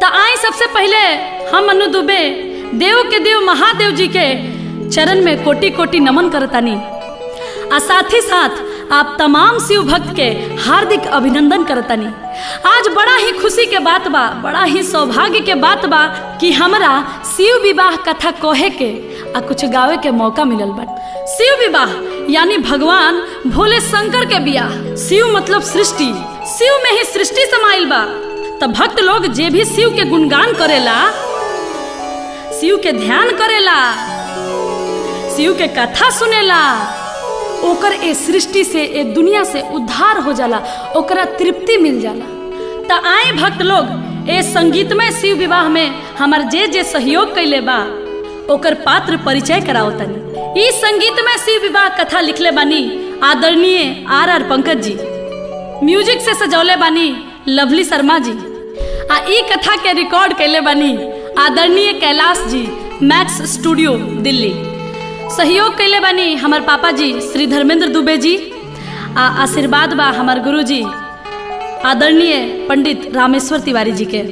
तो आए सबसे पहले हम अनु दुबे देव के देव महादेव जी के चरण में कोटि कोटि नमन करतानी और साथ ही साथ आप तमाम शिव भक्त के हार्दिक अभिनंदन करतानी। आज बड़ा ही खुशी के बात बा, बड़ा ही सौभाग्य के बात बा कि हमरा शिव विवाह कथा कहे के आ कुछ गावे के मौका मिलल बा। शिव विवाह यानी भगवान भोले शंकर के बियाह। शिव मतलब सृष्टि, शिव में ही सृष्टि समाइल बा। तब भक्त लोग जे भी शिव के गुणगान करेला, शिव के ध्यान करेला, शिव के कथा सुनेला, ओकर ए सृष्टि से ए दुनिया से उद्धार हो जाला, ओकरा तृप्ति मिल जाला। त आए भक्त लोग ए संगीतमय शिव विवाह में हमार जे जे सहयोग कैले बा ओकर पात्र परिचय करावतनी। इस संगीत में शिव विवाह कथा लिखले बानी आदरणीय R R Pankaj ji, music से सजौले बानी लवली शर्मा जी, आ ई कथा के रिकॉर्ड कैले बानी आदरणीय कैलाश जी, मैक्स स्टूडियो दिल्ली। सहयोग कैले बानी हमार पापा जी श्री धर्मेंद्र दुबे जी, आ आशीर्वाद बा हमार गुरु जी आदरणीय पंडित रामेश्वर तिवारी जी के,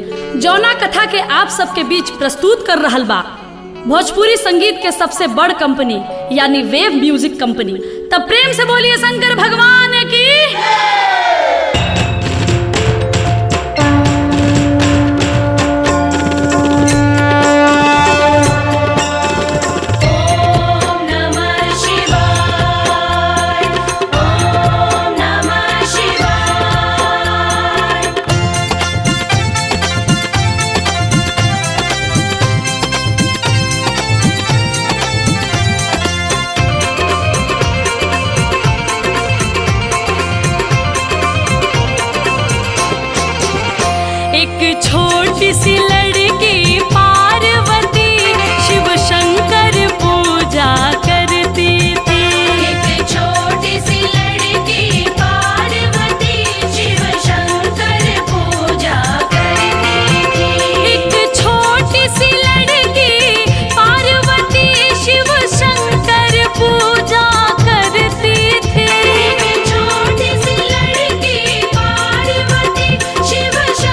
जौना कथा के आप सबके बीच प्रस्तुत कर रहल बा भोजपुरी संगीत के सबसे बड़ कंपनी यानी वेव म्यूजिक कंपनी। तब प्रेम से बोलिए शंकर भगवान की। छोटी सी लड़की पार्वती शिव शंकर पूजा करती थी। एक छोटी सी लड़की पार्वती शिव शंकर पूजा करती थी। एक छोटी सी लड़की पार्वती शिव शंकर पूजा करती थी। एक छोटी सी लड़की पार्वती शिव शंकर पूजा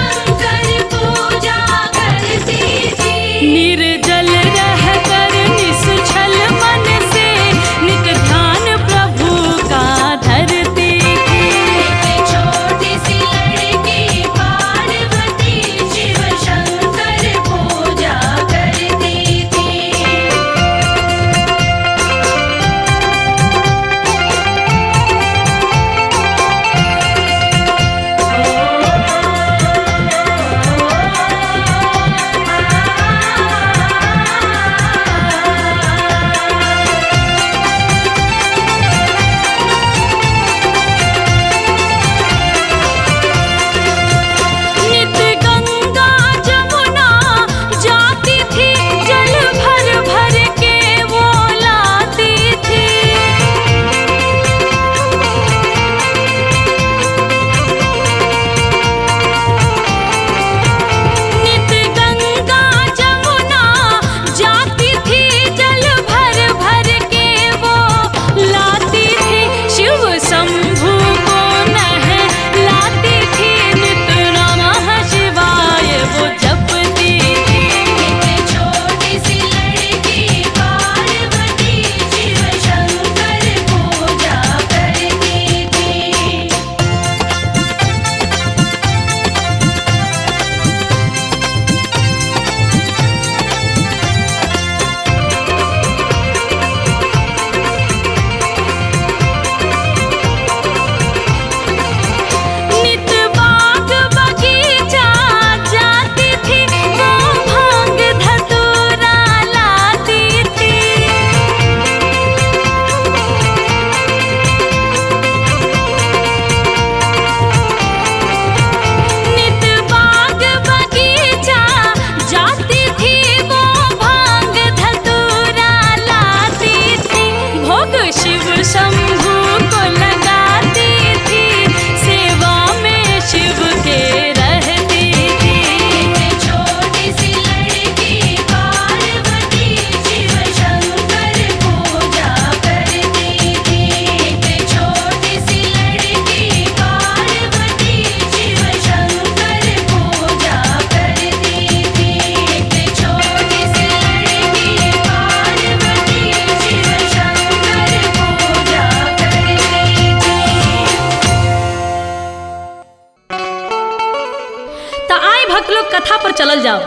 पुरानी भक्त लोग कथा पर चलल जाओ।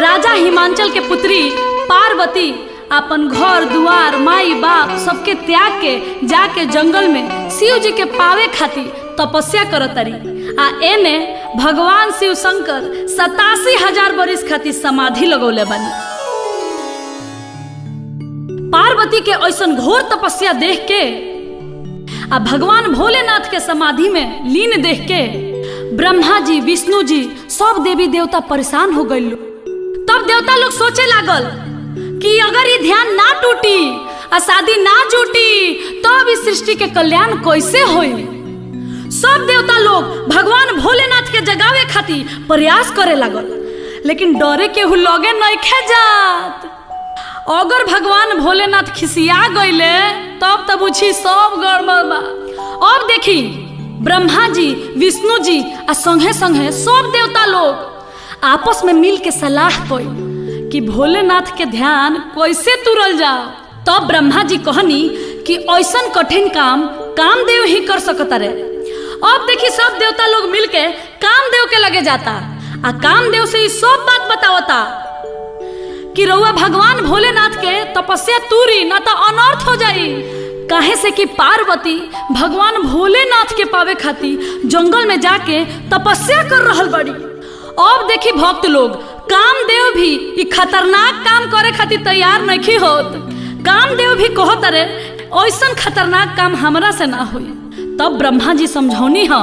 राजा हिमांचल के पुत्री पार्वती अपन घर दुआर माई बाप सबके त्याग के जाके जंगल में शिव जी के पावे खातिर तपस्या करतारी आ एने भगवान शिव शंकर 87,000 बरिस खातिर समाधि लगौले बानी। पार्वती के ऐसन घोर तपस्या देख के आ भगवान भोलेनाथ के समाधि में लीन देख के ब्रह्मा जी विष्णु जी सब देवी देवता परेशान हो गए। तब देवता लोग सोचे लागल कि अगर ये ध्यान ना टूटी आ शादी ना जुटी तब इस सृष्टि के कल्याण कैसे होई। सब देवता लोग भगवान भोलेनाथ के जगावे खातिर प्रयास करे लागल लेकिन डरे के लगे नइखे जात। अगर भगवान भोलेनाथ खिसिया गईले तब तो बुझी सब गड़बड़ बा। अब देखी ब्रह्मा जी विष्णु जी आ संगे संगे सब देवता लोग आपस में मिल के सलाह कई कि भोलेनाथ के ध्यान कैसे तुरल जाओ। तब तो ब्रह्मा जी कहनी कि ऐसन कठिन काम कामदेव ही कर सकता रे। अब देखी सब देवता लोग मिल के कामदेव के लगे जाता आ कामदेव से ही सब बात बतावता कि रउआ भगवान भोलेनाथ के तपस्या तूरी ना तो अनर्थ हो जाई। काहे से कि पार्वती भगवान भोलेनाथ के पावे खातिर जंगल में जाके तपस्या कर रहल बड़ी। अब देखी भक्त लोग कामदेव भी इ खतरनाक काम करे खातिर तैयार नहीं होत। कामदेव भी कहत रे ऐसन खतरनाक काम हमरा से ना होई। तब ब्रह्मा जी समझौनी ह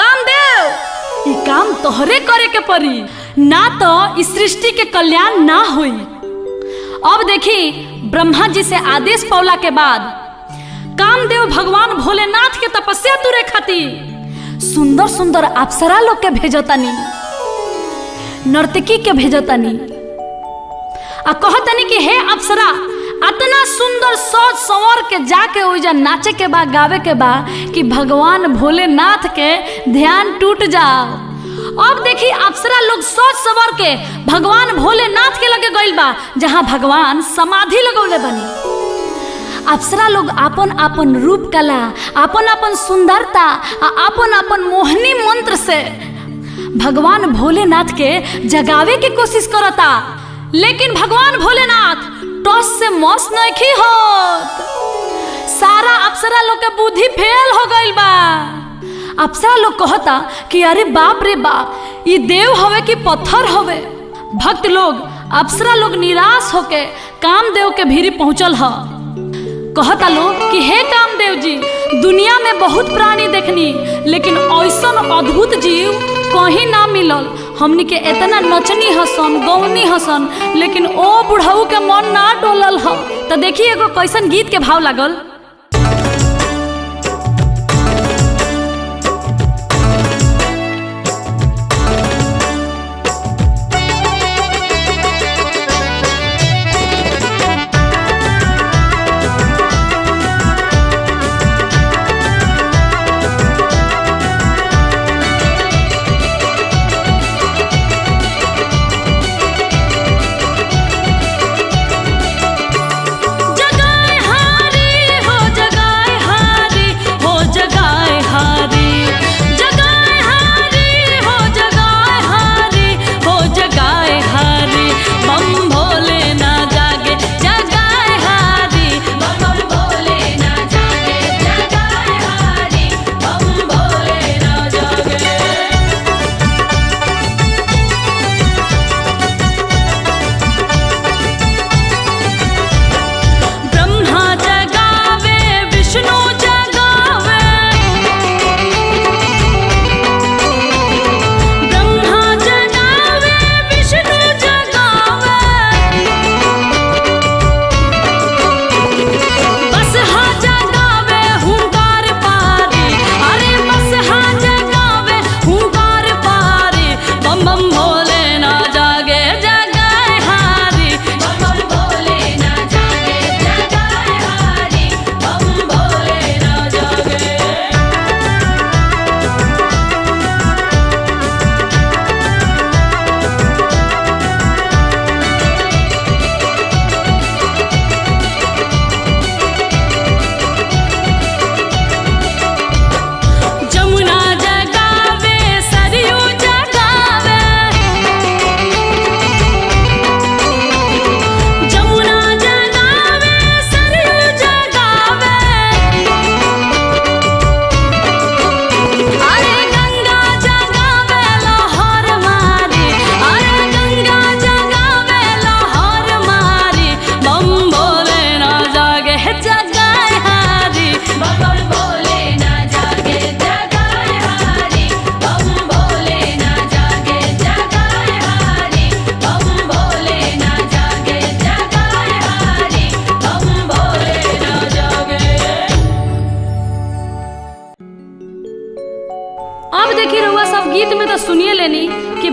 कामदेव इ काम तोहरे करे के पड़ी ना तो इस सृष्टि के कल्याण ना हुई। अब देखी ब्रह्मा जी से आदेश पौला के बाद कामदेव भगवान भोलेनाथ के तपस्या तुरे खातिर सुंदर सुंदर अप्सरा लोग के भेजतानी, नर्तकी के भेजतानी आ कहतानी कि हे अप्सरा इतना सुंदर सोच संवर के जाके ओइजा नाचे के बा गावे के बा कि भगवान भोलेनाथ के ध्यान टूट जाओ। अब देखी अप्सरा लोग सोच सवर के भगवान भोलेनाथ के लगे गइल बा जहां भगवान समाधि लगौले बनी। अप्सरा लोग आपन आपन रूप कला आपन आपन सुंदरता आपन आपन मोहनी मंत्र से भगवान भोलेनाथ के जगावे की कोशिश करता लेकिन भगवान भोलेनाथ टॉस से मौस नहीं होत। सारा अप्सरा लोग के बुद्धि फेल हो गइल बा। अप्सरा लोग कहता कि अरे बाप रे बाप ये देव हवे कि पत्थर हवे। भक्त लोग अप्सरा लोग निराश होके कामदेव के भीरी पहुँचल ह। कहता लोग कि हे कामदेव जी दुनिया में बहुत प्राणी देखनी लेकिन ऐसन अद्भुत जीव कहीं ना मिलल। हमनी के इतना नचनी हसन गौनी हसन लेकिन ओ बुढ़ऊ के मन ना डोलल ह। तो देखिए एगो कैसन गीत के भाव लागल।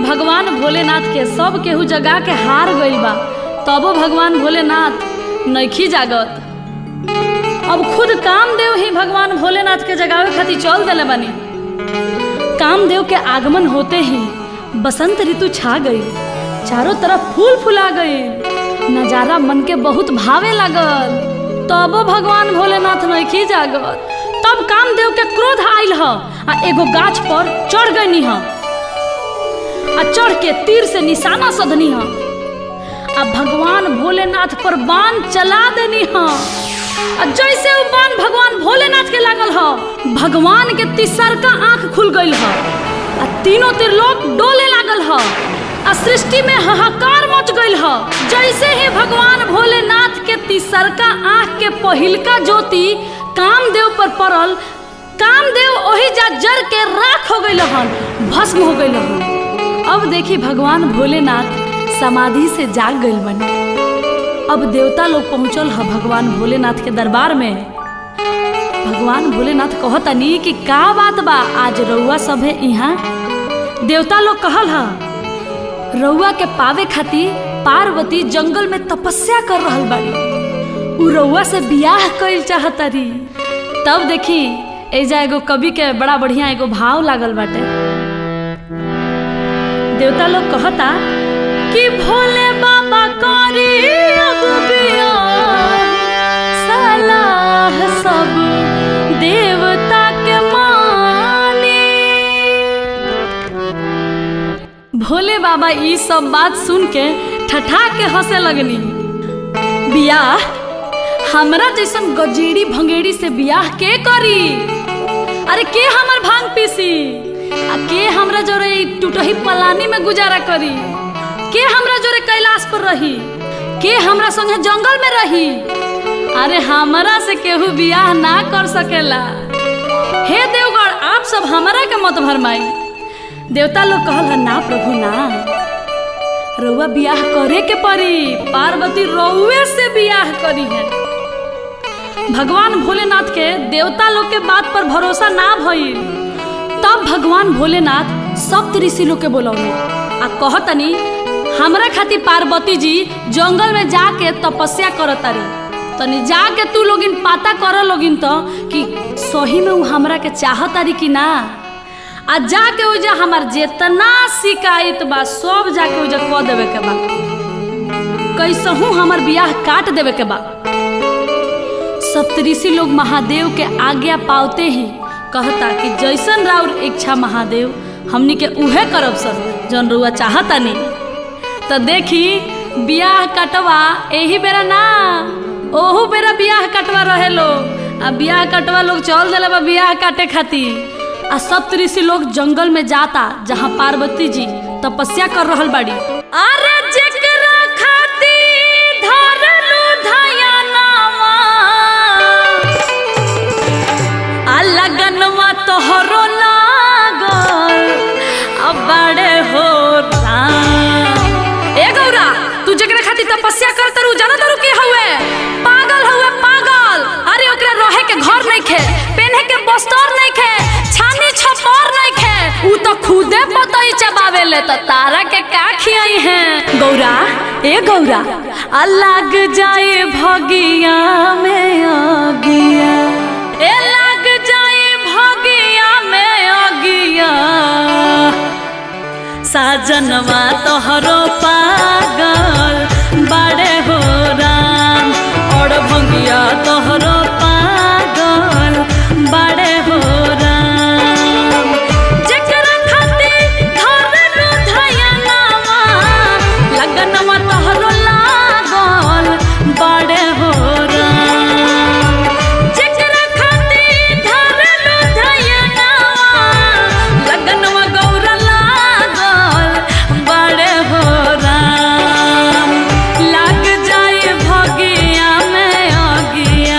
भगवान भोलेनाथ के सब केहू जगा के हार गइल बा, तबो भगवान भोलेनाथ नइखी जागत। अब खुद कामदेव ही भगवान भोलेनाथ के जगावे खातिर चल दिले बनी। कामदेव के आगमन होते ही बसंत ऋतु छा गई, चारों तरफ फूल फुला गई, नजारा मन के बहुत भावे लागल, तबो भगवान भोलेनाथ नइखी जागत। तब कामदेव के क्रोध आइल ह आ एगो गाछ पर चढ़ गईनी ह आ चढ़ के तीर से निशाना सधनी ह आ भगवान भोलेनाथ पर बाण चला देनी ह। जैसे वो बाण भगवान भोलेनाथ के लागल ह, भगवान के तिसरका आंख खुल गई ह आ तीनों त्रिलोक डोले लागल ह आ सृष्टि में हाहाकार मच गई ह। जैसे ही भगवान भोलेनाथ के तिसरका आंख के पहिलका ज्योति कामदेव पर पड़ल, कामदेव ओही जा जर के राख हो गई हन, भस्म हो गई हन। अब देखी भगवान भोलेनाथ समाधि से जाग गई बने। अब देवता लोग पहुँचल ह भगवान भोलेनाथ के दरबार में। भगवान भोलेनाथ कहतनी कि का बात बा आज रउआ सब है यहाँ? देवता लोग कहल ह, रउआ के पावे खातिर पार्वती जंगल में तपस्या कर रहल बाड़ी, उ रउआ से बियाह कइल चाहतरी। तब देखी एजा एगो कवि के बड़ा बढ़िया एगो भाव लागल बाटे। देवता लोग कहता कि भोले बाबा करी सलाह सब देवता के माने। भोले बाबा ये सब बात सुन के ठठा के हंसे लगनी। बियाह हमरा जैसन गजेड़ी भंगेड़ी से बियाह के करी? अरे के हमर भांग पीसी, आ के हमरा जोरे टूटही पलानी में गुजारा करी? के हमरा जोरे कैलाश पर रही? के हमरा संगे जंगल में रही? अरे हमरा से केहू बियाह ना कर सकेला। हे देवगढ़, आप सब हमरा के मत भरमाई। देवता लोग कहल ह, ना प्रभु ना, रउआ बियाह करे के पड़ी, पार्वती रउए से बियाह करी है। भगवान भोलेनाथ के देवता लोग के बात पर भरोसा ना भइल। तब भगवान भोलेनाथ सप्त ऋषि लोग के बोलौले आ कहतनी, हमरा खातिर पार्वती जी जंगल में जाके तपस्या करतारी, तनी जाके तू लोगिन पता कर लोगिन तो कि सही में उ हमरा के चाहतारी कि ना। आ जाके उजा हमार जितना शिकायत बा सब जाके उजा कह देवे के बा, कैसहू हमार बियाह काट देवे के बा। सप्तऋषि लोग महादेव के आज्ञा पावते ही कहता कि जैसन राउर इच्छा महादेव, हमनी के उहे करब सर जौन रुआ चाहता नहीं। तो देखी बियाह कटवा एही बेरा ना, ओहू बेरा बियाह कटवा रहे लोग। आ बियाह कटवा लोग चल दिले बा बियाह काटे खातिर। आ सप्तऋषि लोग जंगल में जाता जहाँ पार्वती जी तपस्या कर रहल बाड़ी। अरे जेकरा खातिर धरलू धयानावा, आ लगनवा तोहरो लागल, आ बड़े हो तपस्या करत रहू, जानत रहू के हवे पागल हवे पागल। अरे ओकरा रहे के घर नहीं खे, पहने के बस्तर नहीं खे, छानी छपर नहीं खे, उ तो खुदे बतई चबावे ले। तो तारा के का खियाई है गौरा? ए गौरा, अलग जाए भगिया में अगिया, ए लग जाए भगिया में अगिया, साजनवा तोहरो पागल बड़े हो राम, और भंगिया तोहरो पागल बड़े हो राम। जेकरा खातिर धरलू धयानावा, लगनवा तोहरो लागल बड़े हो राम। जेकरा खातिर धरलू धयानावा, लगनवा गौरा लागल बड़े हो राम। लग जाए भगिया में अगिया,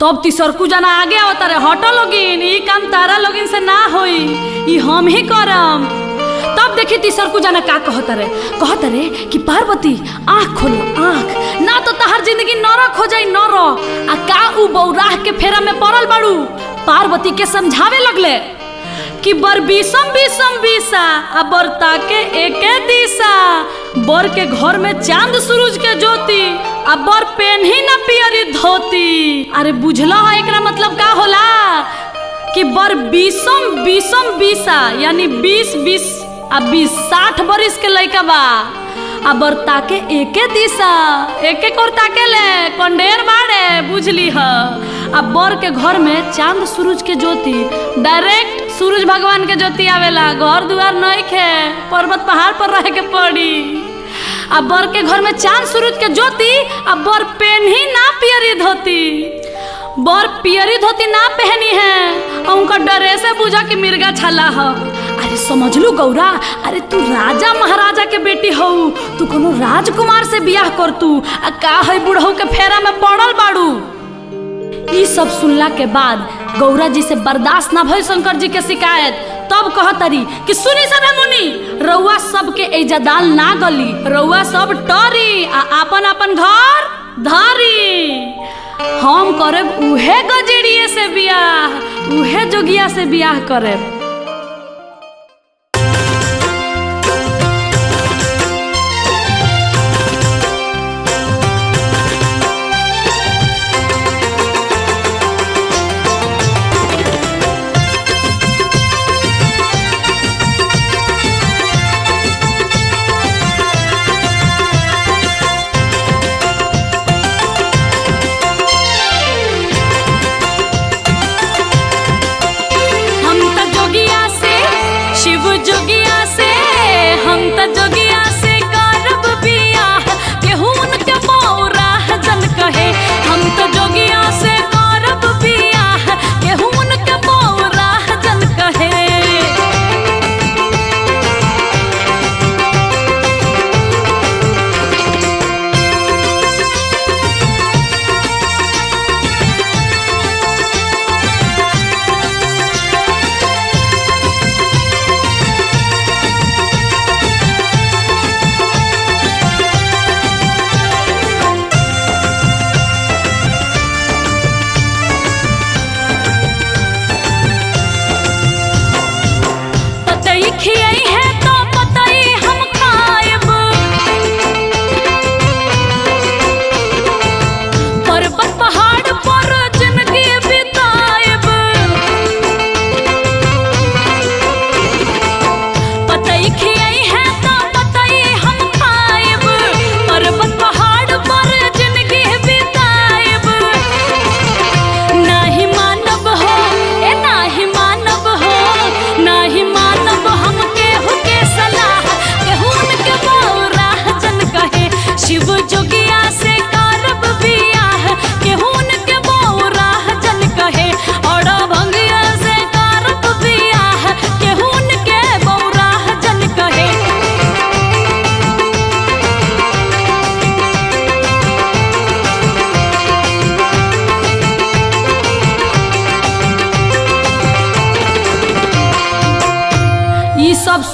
तो अब तीसरकू जना आगे आवता रे हटो लोगिन, ई काम तारा लोगिन से ना होई, ई हम ही करम। तब देखी तीसरकू जना का कहता रे कि पार्वती आँख खोलो आँख, ना तो तहार जिंदगी नरक हो जाई नरक। आ का उ बौराह के फेरा में पड़ल बाड़ू। पार्वती के समझावे लगले कि बर बीसम बीसम बीसा आ बर ताके एके दिशा। बर के घर में चांद सूरज के ज्योति, अब बर पेन ही ना पियरी धोती। अरे बुझला है एकरा मतलब का होला कि बर बीसम बीसम बीसा यानी 20 अब 60 बरिस के लइका बा, अब बर ताके एके दिशा, एके कोर ताके ले कंडेर बाड़े बुझली ह। अब बर के घर में चांद सूरज के ज्योति, डायरेक्ट सूरज भगवान के ज्योति आवेला। घर दुआर नइखे, पर्वत पहाड़ पर रह के पड़ी। अब बर के घर में चांद सूरज के ज्योति, अब बर पेन ही ना पियरी धोती। बर पियरी धोती ना पहनी है, उनका डरे से बुझा कि मिर्गा छला हो। अरे समझ लू गौरा, अरे तू राजा महाराजा के बेटी हो, तू कोनो राजकुमार से ब्याह कर तू। आ का है बुढ़ऊ के फेरा में पड़ल बाड़ू। ई सब सुनला के बाद गौरा जी से बर्दाश्त ना भई शंकर जी के शिकायत। तब कहतरी कि सुनी सदा मुनि, रउआ सब के इजादाल ना गली, रउआ सब टरी आ आपन आपन घर धारी। हम करब उहे गजरिये से बियाह, उहे जोगिया से बियाह करब।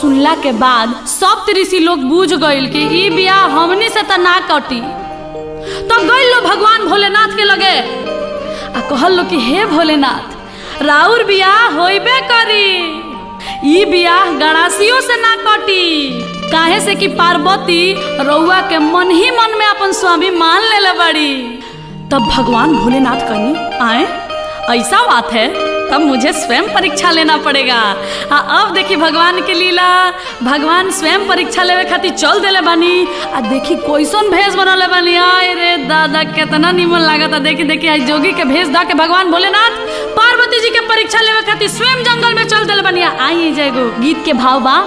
सुनला के बाद सप्त ऋषि लोग बूझ गइल कि ई बियाह हमनी से त ना कटी। तब गइल लो भगवान भोलेनाथ के लगे आ कहल लो कि हे भोलेनाथ, राउर बियाह होइबे करी, ई बियाह गणासियों से ना कटी, काहे से कि पार्वती रउआ के मन ही मन में अपन स्वामी मान लेले बड़ी। तब भगवान भोलेनाथ कहीं आए, ऐसा बात है तब मुझे स्वयं परीक्षा लेना पड़ेगा। अब देखी भगवान के लीला, भगवान स्वयं परीक्षा लेवे खातिर चल देले बानी। आ देखी कोइसन भेष बनले बानी, आए रे दादा कितना निमन लागता। देखी देखी आई जोगी के भेष दा के भगवान भोलेनाथ पार्वती जी के परीक्षा लेवे खातिर स्वयं जंगल में चल देले बानी। आई जयगो गीत के भाव बा।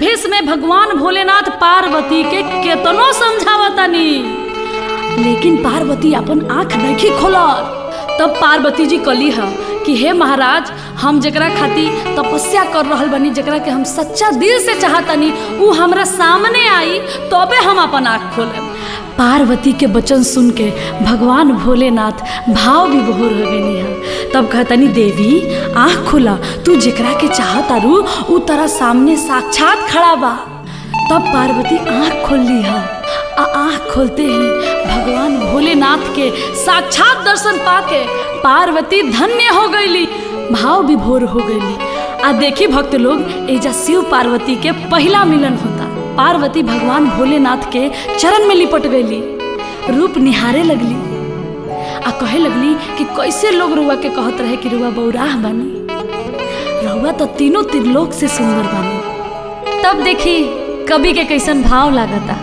भेष में भगवान भोलेनाथ पार्वती के केतनो समझावतनी, लेकिन पार्वती अपन आंख नहीं खोलत। तब पार्वती जी कली है कि हे महाराज, हम जकरा खातिर तपस्या कर रहल बनी, जकरा के हम सच्चा दिल से चाहतनी, वो हमरा सामने आई तबे हम अपन आंख खोलें। पार्वती के वचन सुन के भगवान भोलेनाथ भाव विभोर हो गईनी है। तब कहतनी, देवी आँख खुला, तू जकरा के चाहता रू उ तरा सामने साक्षात खड़ा बा। तब पार्वती आँख खोली है। आँख खोलते ही भगवान भोलेनाथ के साक्षात दर्शन पाके पार्वती धन्य हो गईली, भाव विभोर हो गईली। आ देखी भक्त लोग, एजा शिव पार्वती के पहला मिलन होता। पार्वती भगवान भोलेनाथ के चरण में लिपट गईली, रूप निहारे लगली आ कहे लगली कि कैसे लोग रुआ के कहत रहे कि रुआ बौराह बानी, रुआ तो तीनों त्रिलोक से सुंदर बानी। तब देखी कवि के कैसन भाव लागता।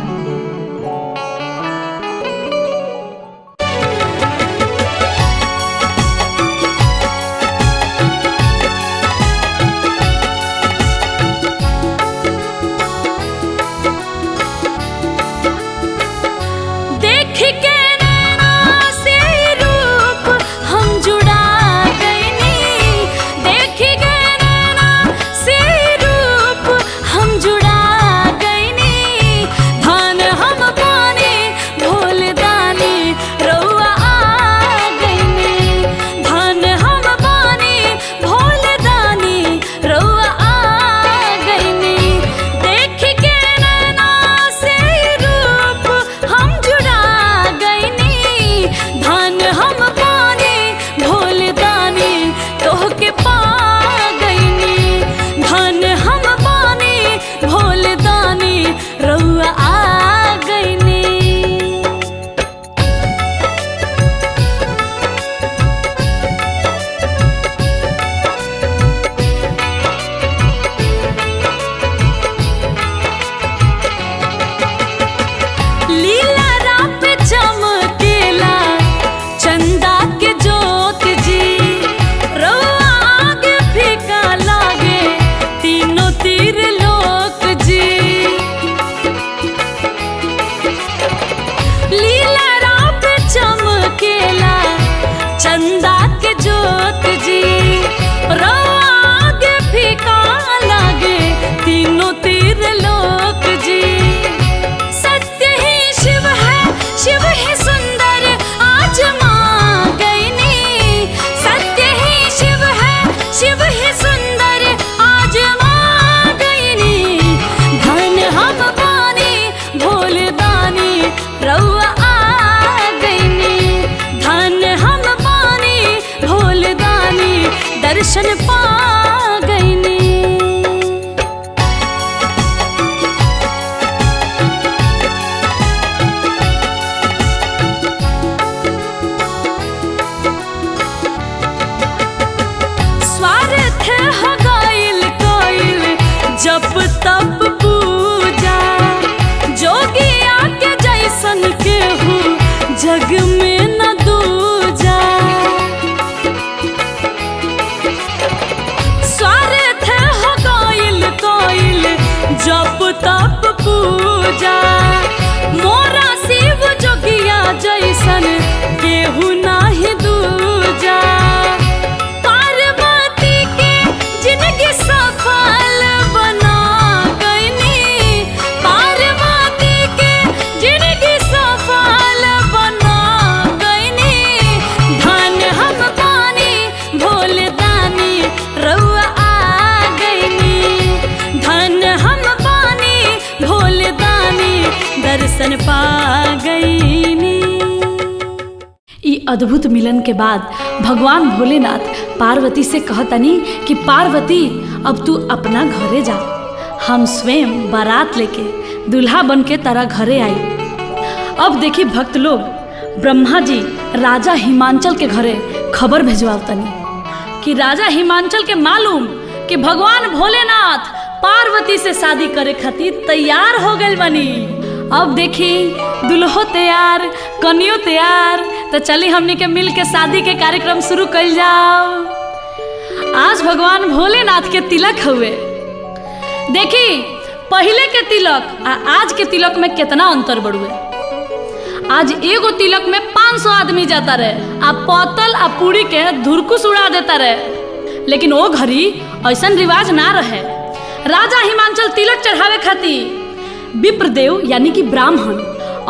अद्भुत मिलन के बाद भगवान भोलेनाथ पार्वती से कहतनी कि पार्वती अब तू अपना घरे जा, हम स्वयं बारात लेके दूल्हा बन के तारा घरे आई। अब देखी भक्त लोग ब्रह्मा जी राजा हिमांचल के घरे खबर भेजवावतनी कि राजा हिमांचल के मालूम कि भगवान भोलेनाथ पार्वती से शादी करे खातिर तैयार हो गए बनी। अब देखी दुल्हो तैयार, कनियो तैयार, तो चली हमनी के मिल के शादी के कार्यक्रम शुरू कर जाओ। आज भगवान भोलेनाथ के तिलक हुए, देखी पहले के तिलक आ आज के तिलक में कितना अंतर बढ़ुए। आज एगो तिलक में 500 आदमी जाता रहे आ पतल आ पूरी के धुरकुस उड़ा देता रहे, लेकिन वो घड़ी ऐसा रिवाज ना रहे। राजा हिमांचल तिलक चढ़ावे खातिर विप्रदेव यानी कि ब्राह्मण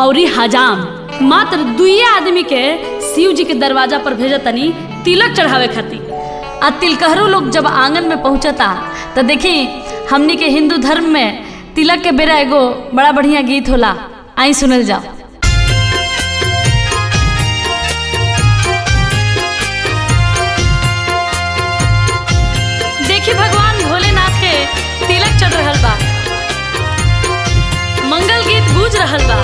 और हजाम मात्र दुइये आदमी के शिव जी के दरवाजा पर भेजतनी तिलक चढ़ावे खातिर। आ तिलकहरो लोग जब आंगन में पहुंचता तो देखी हमनी के हिंदू धर्म में तिलक के बेरा एगो बड़ा बढ़िया गीत होला, आई सुनल जाओ। देखी भगवान भोलेनाथ के तिलक चढ़ रहल बा, मंगल गीत गूंज रहल बा।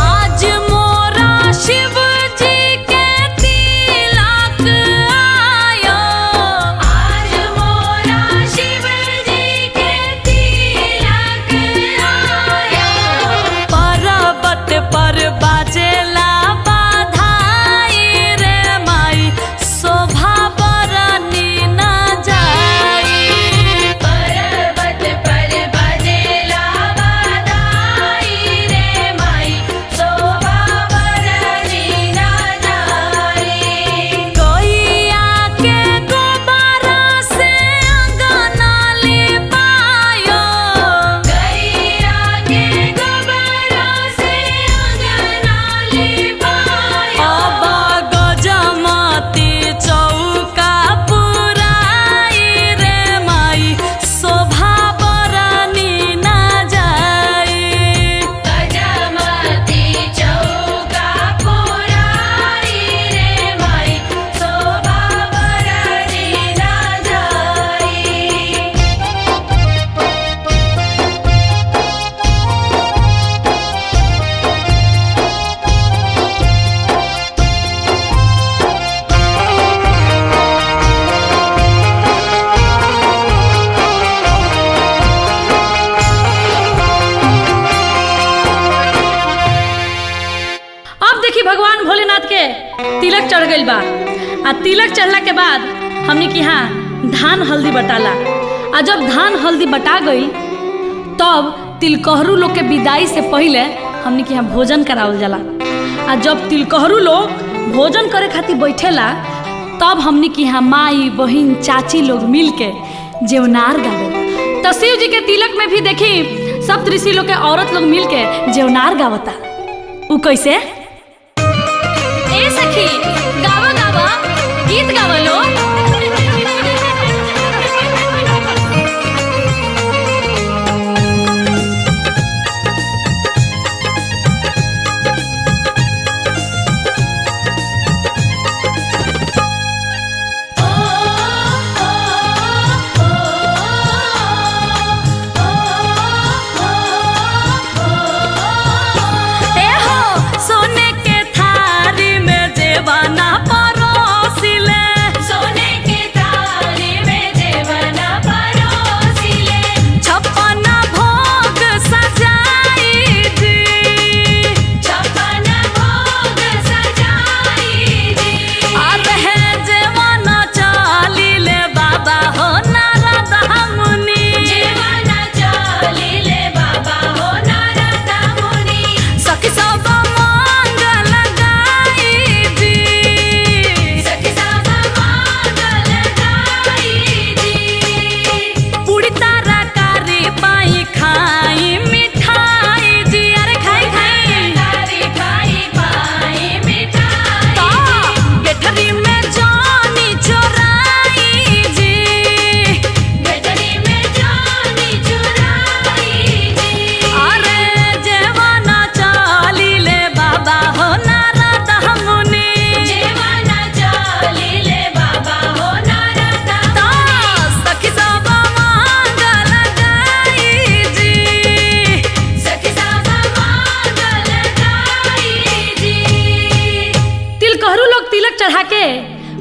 आज मोरा शिव आ तिलक चढ़ला के बाद हमने की हाँ धान हल्दी बटाला। आ जब धान हल्दी बटा गई तब तिलकहरू लोग के विदाई से पहले हमने की हाँ भोजन करावल जाला। आ जब तिलकहरू लोग भोजन करे खातिर बैठेला तब हमने की हाँ माई बहिन चाची लोग मिल के जेवनार गावे। तो शिव जी के तिलक में भी देखी सब ऋषि लोग के औरत लोग मिल के जेवनार गावता। उ कैसे ए सखी गावा गावा गीत गावलो। ए हो सोने के थारी में जेवाना पर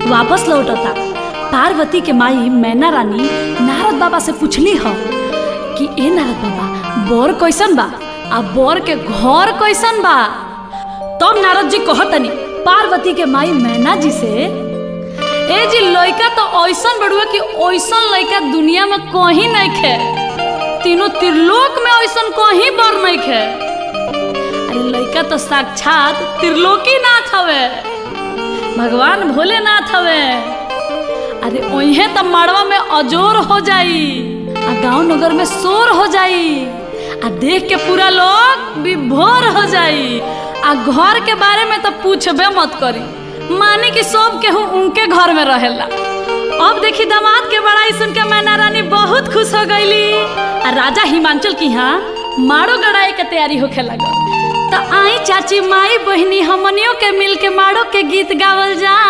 वापस लौटता। पार्वती के माई मैना रानी नारद बाबा से पूछली ह कि ए नारद बाबा बोर कैसन बा आ बोर के घर कैसन बा। तब नारद जी कहतनी पार्वती के माई मैना जी से, ए जी लड़का तो ऐसन बड़ुआ कि ऐसन लड़का दुनिया में कहीं नहीं खे, तीनों त्रिलोक में ऐसन कहीं बर नहीं खे। अरे लड़का तो साक्षात त्रिलोकी नाथ हवे, भगवान भोलेनाथ हवे। अरे ओहे तो मड़वा में अजोर हो जाई, गांव नगर में शोर हो जाई, आ देख के पूरा लोग विभोर हो जाई। आ घर के बारे में तो पूछबे मत करी, मानी कि सब केहू उनके घर में रहेला। अब देखी दामाद के बड़ाई सुन के मैना रानी बहुत खुश हो गईली। आ राजा हिमांचल की यहाँ मारो गड़ाई के तैयारी होखे लगल। तो आई चाची माई बहनी हमनियों के मिल के मारो के गीत गावल जा।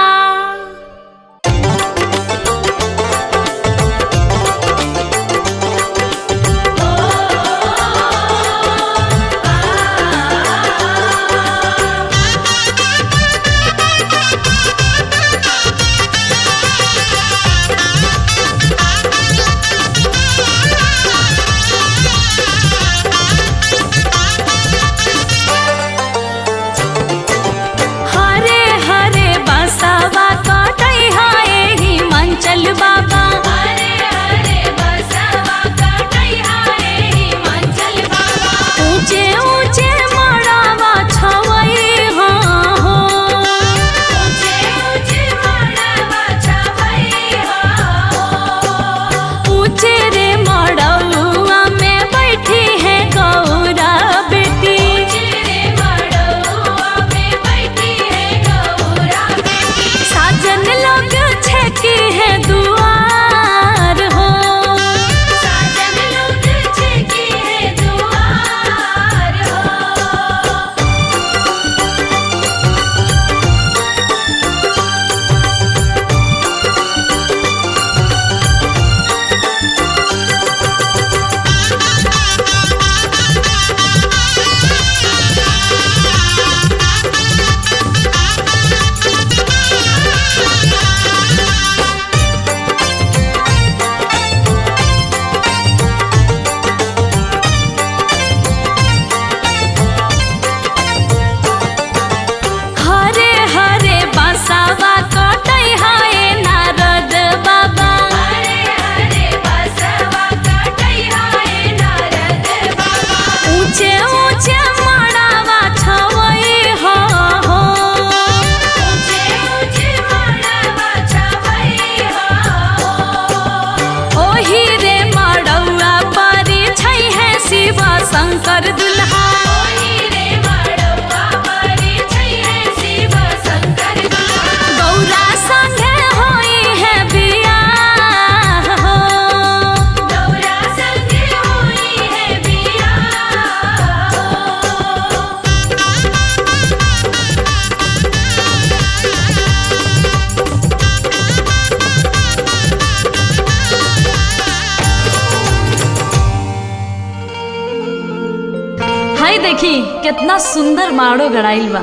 कितना सुंदर माड़ो गड़ाइल बा,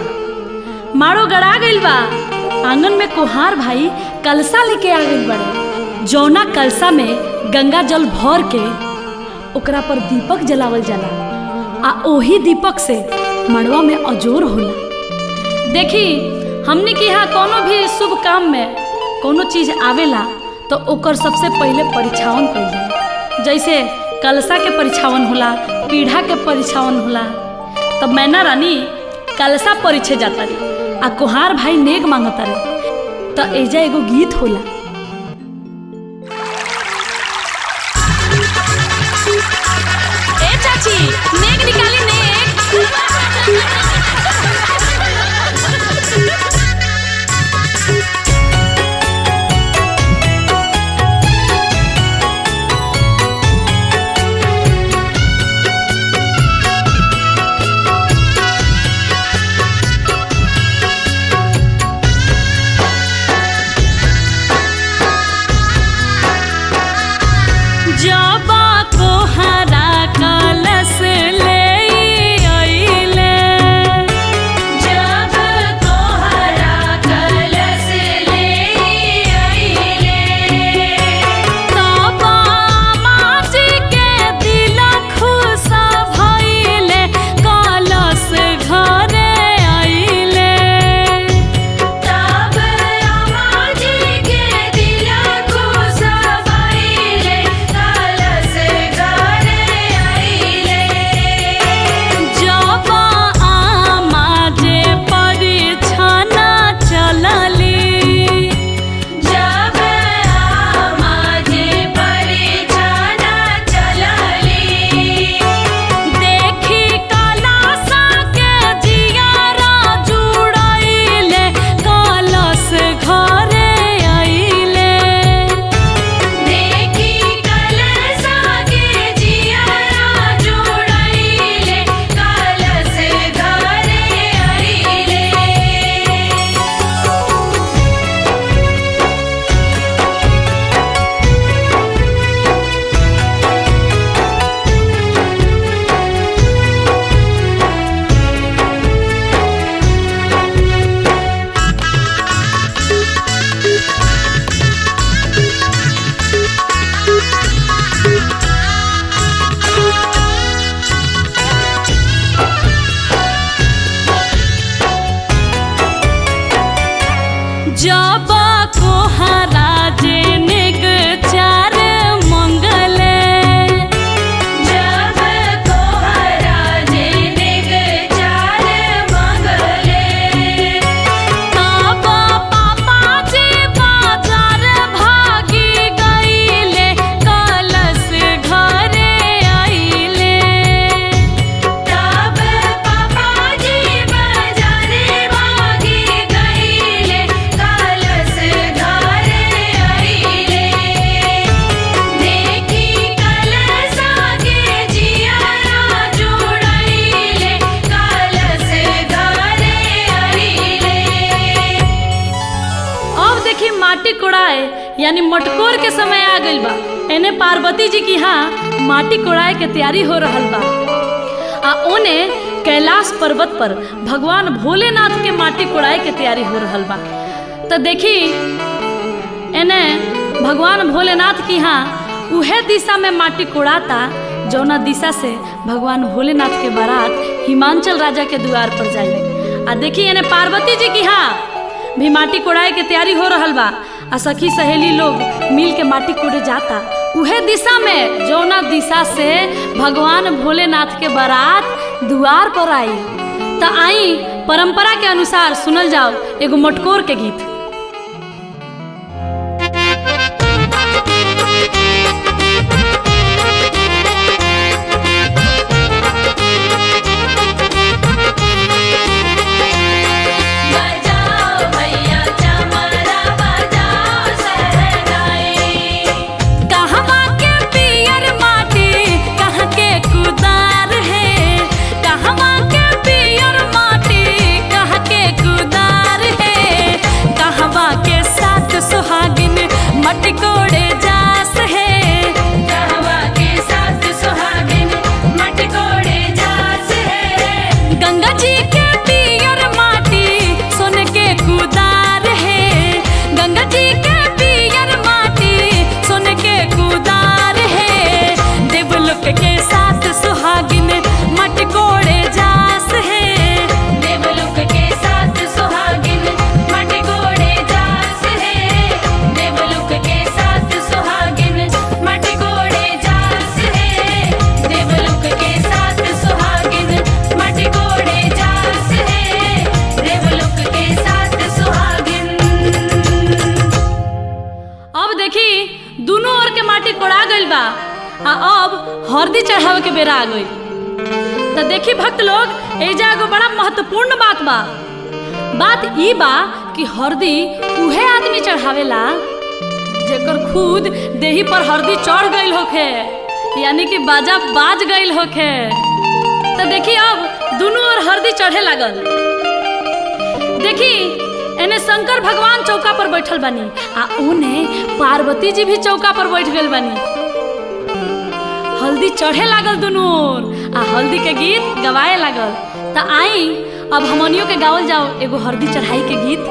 माड़ो गड़ा गइल बा। आंगन में कुहार भाई कलसा लेके आ गइल बड़े, जौना कलसा में गंगा जल भर के ओकरा पर दीपक जलावल जाला आ ओही दीपक से मड़वा में अजोर होला। देखी हमने कि यहाँ कोनो भी शुभ काम में कोनो चीज आवेला तो ओकर सबसे पहले परिछावन कइल जाला। जैसे कलसा के परिछावन होला, पीढ़ा के परिछावन होला। तब तो मैना रानी कलसा परिछे जाता रे आ कुहार भाई नेग मांगता रे। तो एजा एगो गीत होला, ए चाची नेग निकाली नेग। जब कुहारा कलस ले आइले बाबा को हरा जेने के चार मंगले, जब को हरा जेने के चार मंगले। तब पापा जी बाजार भागी गईले, कलश घरे आईले। तब पापा जी बाजार भागी गईले, कलश घरे आईले। देखी कलश के जियारा जोड़ाईले, कलश घरे आईले। अब देखी माटी कोड़ाए यानी मटकोर के समय आ गइल बा। एने पार्वती जी की यहाँ माटी कोड़ाए के तैयारी हो रहल बा। आ ओने कैलाश पर्वत पर भगवान भोलेनाथ के माटी कोड़ाए के तैयारी हो रहल बा। तो देखी एने भगवान भोलेनाथ की यहाँ उहे दिशा में माटी कोड़ाता जौना दिशा से भगवान भोलेनाथ के बारात हिमांचल राजा के द्वार पर जाई। आ देखी एने पार्वती जी की यहाँ भी माटी कोड़ाए के तैयारी हो रहल बा। आ सखी सहेली लोग मिल के माटी कोड़े जाता उहे दिशा में जौना दिशा से भगवान भोलेनाथ के बारात दुआर पर आई। त आई परंपरा के अनुसार सुनल जाओ एगो मटकोर के गीत। बजाओ भैया चमरा बजाओ सहनाई, कहाँ के पियर माटी कहाँ के कुदार है, कहाँ के पियर माटी कहाँ के कुदार है। कहवा के साथ सुहागिन मटकोड़े जास है, कहवा के साथ सुहागिन मटकोड़े जास है। गंगा जी के पियर माटी सोने के कुदार है, गंगा जी के पियर माटी सोने के कुदार है। देवलोक के साथ सुहागिन मटकोड़े जास है, देवलोक के साथ सुहागिन मटकोड़े जास है, देवलोक के साथ सुहागिन मटकोड़े जास है, देवलोक के साथ सुहागिन मटकोड़े जास है, देवलोक के साथ सुहागिन। अब देखी दोनों ओर के माटी कोड़ा गइल बा। आ अब हरदी चढ़ावे के बेरा आ गई। तो देखी भक्त लोग एजा एगो बड़ा महत्वपूर्ण बात बा। बात ई बा कि हरदी उहे आदमी चढ़ावेला जेकर खुद देही पर हरदी चढ़ गइल होखे, यानी कि बाजा बाज गइल होखे। तो देखी अब दोनों ओर हरदी चढ़े लागल। देखी एने शंकर भगवान चौका पर बैठल बानी आ ओने पार्वती जी भी चौका पर बैठ गइल बानी। हल्दी चढ़े लागल दुनू ओर आ हल्दी के गीत गवाए लागल। त आई अब हमनियो के गावल जाओ एगो हल्दी चढ़ाई के गीत।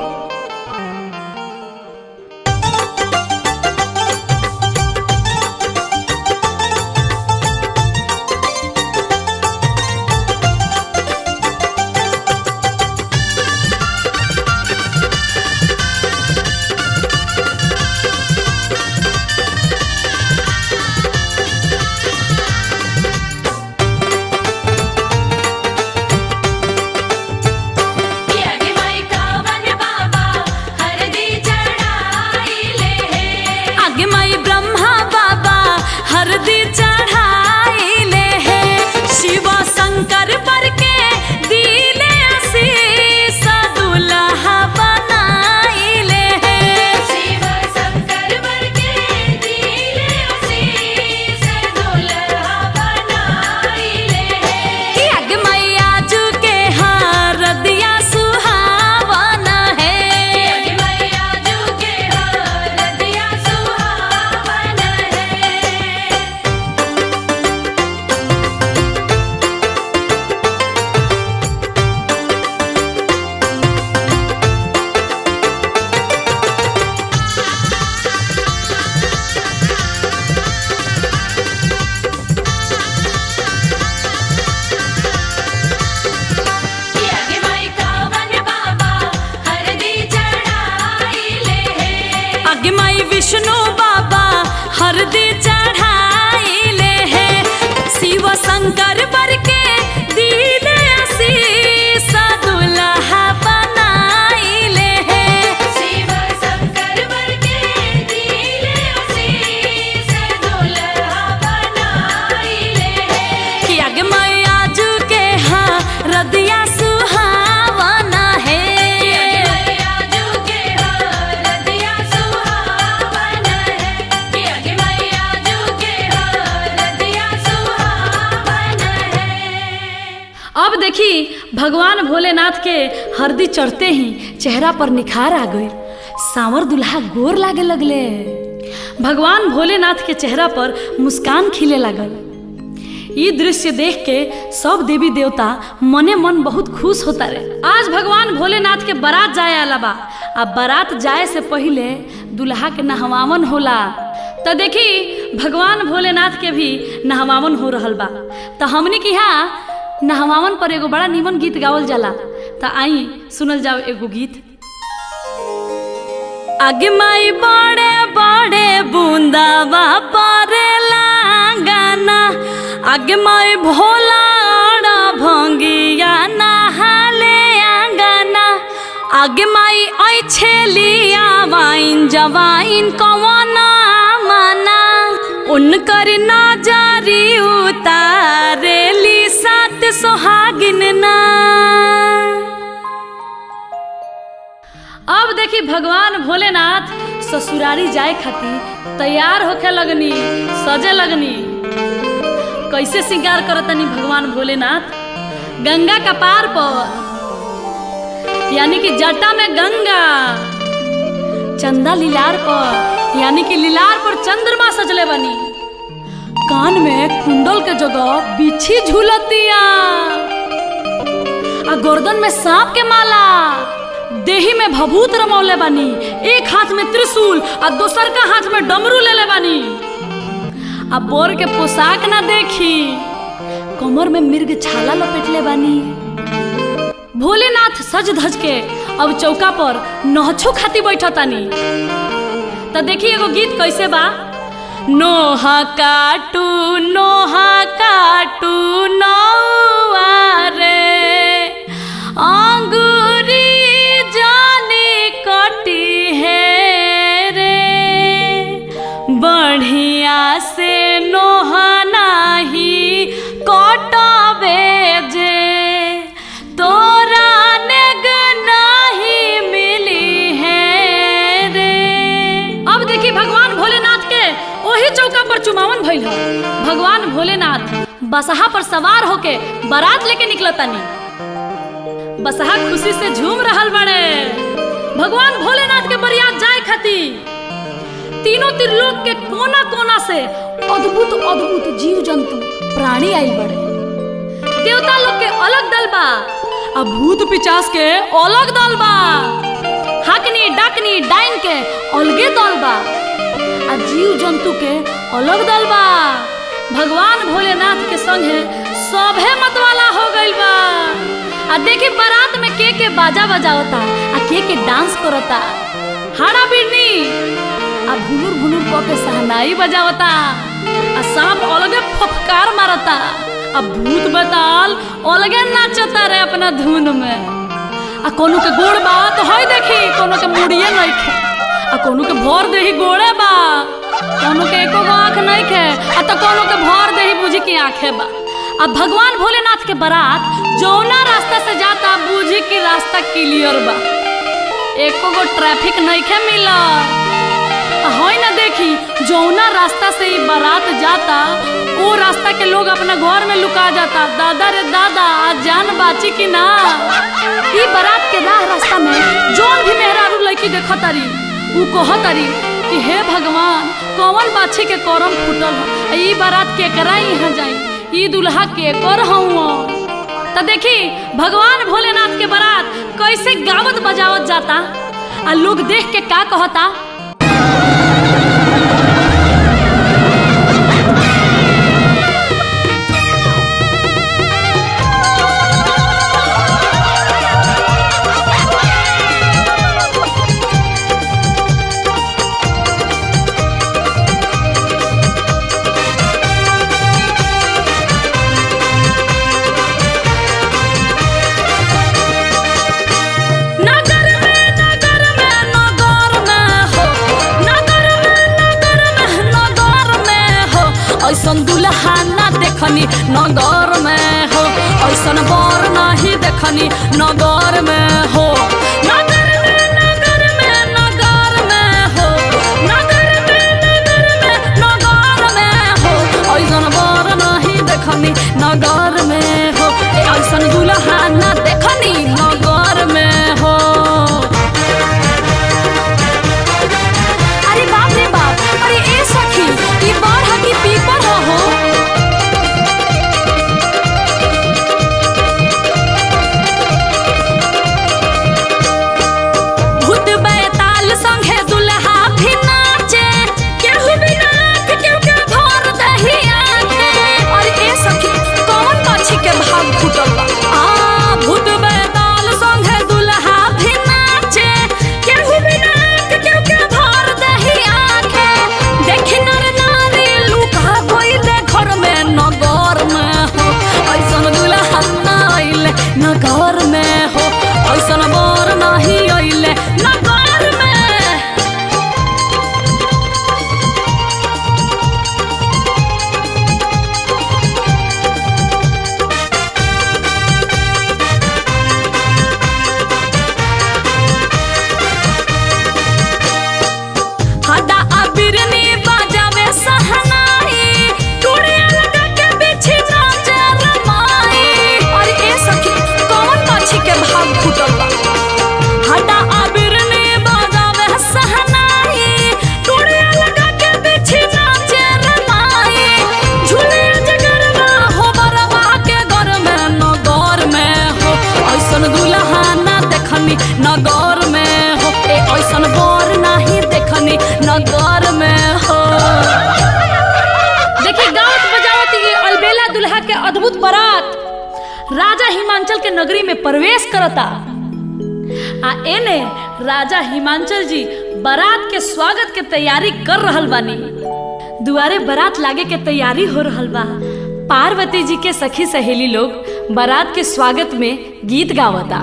आगे मायका बन बाबा हरदी चढ़ाईले है, आगे माई ब्रह्मा बाबा हरदी चढ़ाईले है। शिव शंकर पर के दिले आशीष दुल्हा बनाईले है। शिव शंकर पर के दिले आशीष दुल्हा बनाईले है। कि आग मैया जू के हरदिया सुहावना है, आगे मैया जू के हरदिया सुहावना है। विष्णु बाबा हरदी चढ़ाइले है, शिव शंकर बर के दीन आशीष दुल्हा बनाइले है, शिव शंकर बर के दीन आशीष दुल्हा बनाइले है, कि आगे मैं आजू के हाँ रदिया भगवान भोलेनाथ के हरदी चढ़ते ही चेहरा पर निखार आ गए। सांवर दुल्हा गोर लागे लगले। भगवान भोलेनाथ के चेहरा पर मुस्कान खिले लागल। ये दृश्य देख के सब देवी देवता मने मन बहुत खुश होता रहे। आज भगवान भोलेनाथ के बारात जाए आलावा। अब बारात जाए से पहले दुल्हा के नहवावन होला। तो देखी भगवान भोलेनाथ के भी नहवावन हो रहल बा। तो हमनी की यहाँ नहवावन पर एगो बड़ा नीमन गीत गावल जाला। ता आई सुनल जाओ एगो गीत। आगे माई बड़े बड़े बूंदावा परे लांगाना, आगे माई भोला भंगिया नहाले आंगना, आगे माई आई छेलिया वाइन जवाइन कौन आमना, उनकर नजरी उतारेली सोहागिन ना। अब देखी भगवान भोलेनाथ ससुरारी जाए खातिर तैयार होके लगनी, सजे लगनी। कैसे श्रृंगार करतनी भगवान भोलेनाथ। गंगा का पार पर यानी कि जटा में गंगा, चंदा लीलार पर यानी कि लीलार पर चंद्रमा सजले बनी, कान में कुंडल के जगह बिछी झूलतिया, आ गर्दन में सांप के माला, देही में भभूत रमौले बानी, एक हाथ में त्रिशूल और दूसर का हाथ में डमरू लेले बानी। आ बोर के पोशाक ना देखी, कमर में मिर्ग छाला लपेटले बानी। भोलेनाथ सज धज के अब चौका पर नहछू खाती बैठतानी। तो देखी एगो गीत कैसे बा। नोहा काटू नोहा काटू नौआ रे, अंगूरी जाने कटी है रे, बढ़िया से नोहा नाही कटबे जे, तोरा नेग नाही मिली है रे। अब देखी भगवान भोलेनाथ के वही चौका पर चुमावन भइल। भगवान भोलेनाथ बसहा पर सवार होके बारात लेके निकलतानी। बसहा खुशी से झूम रहल बड़े। भगवान भोलेनाथ के बरियात जाए खातिर तीनों त्रिलोक के कोना कोना से अद्भुत अद्भुत जीव जंतु प्राणी आइल बड़े। देवता लोग के अलग दल बा, अब भूत पिचास के अलग दल बा, हाकनी डाकनी डाइन के अलगे दल बा, जीव जंतु के अलग दल बा। भगवान भोलेनाथ के संगे सभे मतवाला हो गइल बा। आ देखी बारात में के बाजा बजावता, आ के डांस करता, हाड़ा बिड़नी आ भुनुर भुनुर क के सहनाई बजावता, आ सांप अलगे फफकार मारता, आ भूत बताल अलगे नाचता रे अपना धुन में। आ कोनो के गोड़ बा तो हई देखी, कोनो के मुड़िए नइखे, आ कोनो के भर देही गोड़े बा, कोनो के एको गो आँख नहीं खे, आ तो कोनो के भर देही बुझी की आँखे बा। अब भगवान भोलेनाथ के बारात जौना रास्ता से जाता बुझी की रास्ता क्लियर बा, एको गो ट्रैफिक नहीं खे मिला। होई ना देखी जौना रास्ता से ही बारात जाता वो रास्ता के लोग अपना घर में लुका जाता, दादा रे दादा आज जान बाची की ना। ई बारात के राह रास्ता में जौन भी मेहरारू लड़की देखा तारी उ कहतारी कि हे भगवान कौन बाछी के करम फूटल है, ई बारात के करा यहाँ जाई, ई दुल्हा के कर हूँ। तो देखी भगवान भोलेनाथ के बारात कैसे गावत बजावत जाता, आ लोग देख के का कहता। देखनी नगर में हो, ऐसन बर नहीं देखनी नगर में हो। नगर में नगर में नगर में हो, नगर में नगर में नगर में हो, ऐसन बर नहीं देखनी नगर में हो, ऐसन दुल्हा ना देखनी नगर में हो। हिमांचल के नगरी में प्रवेश करता आ एने राजा हिमांचल जी बारात के स्वागत के तैयारी कर रहल बानी। दुआरे बारात लागे के तैयारी हो रहल बा। पार्वती जी के सखी सहेली लोग बारात के स्वागत में गीत गावता।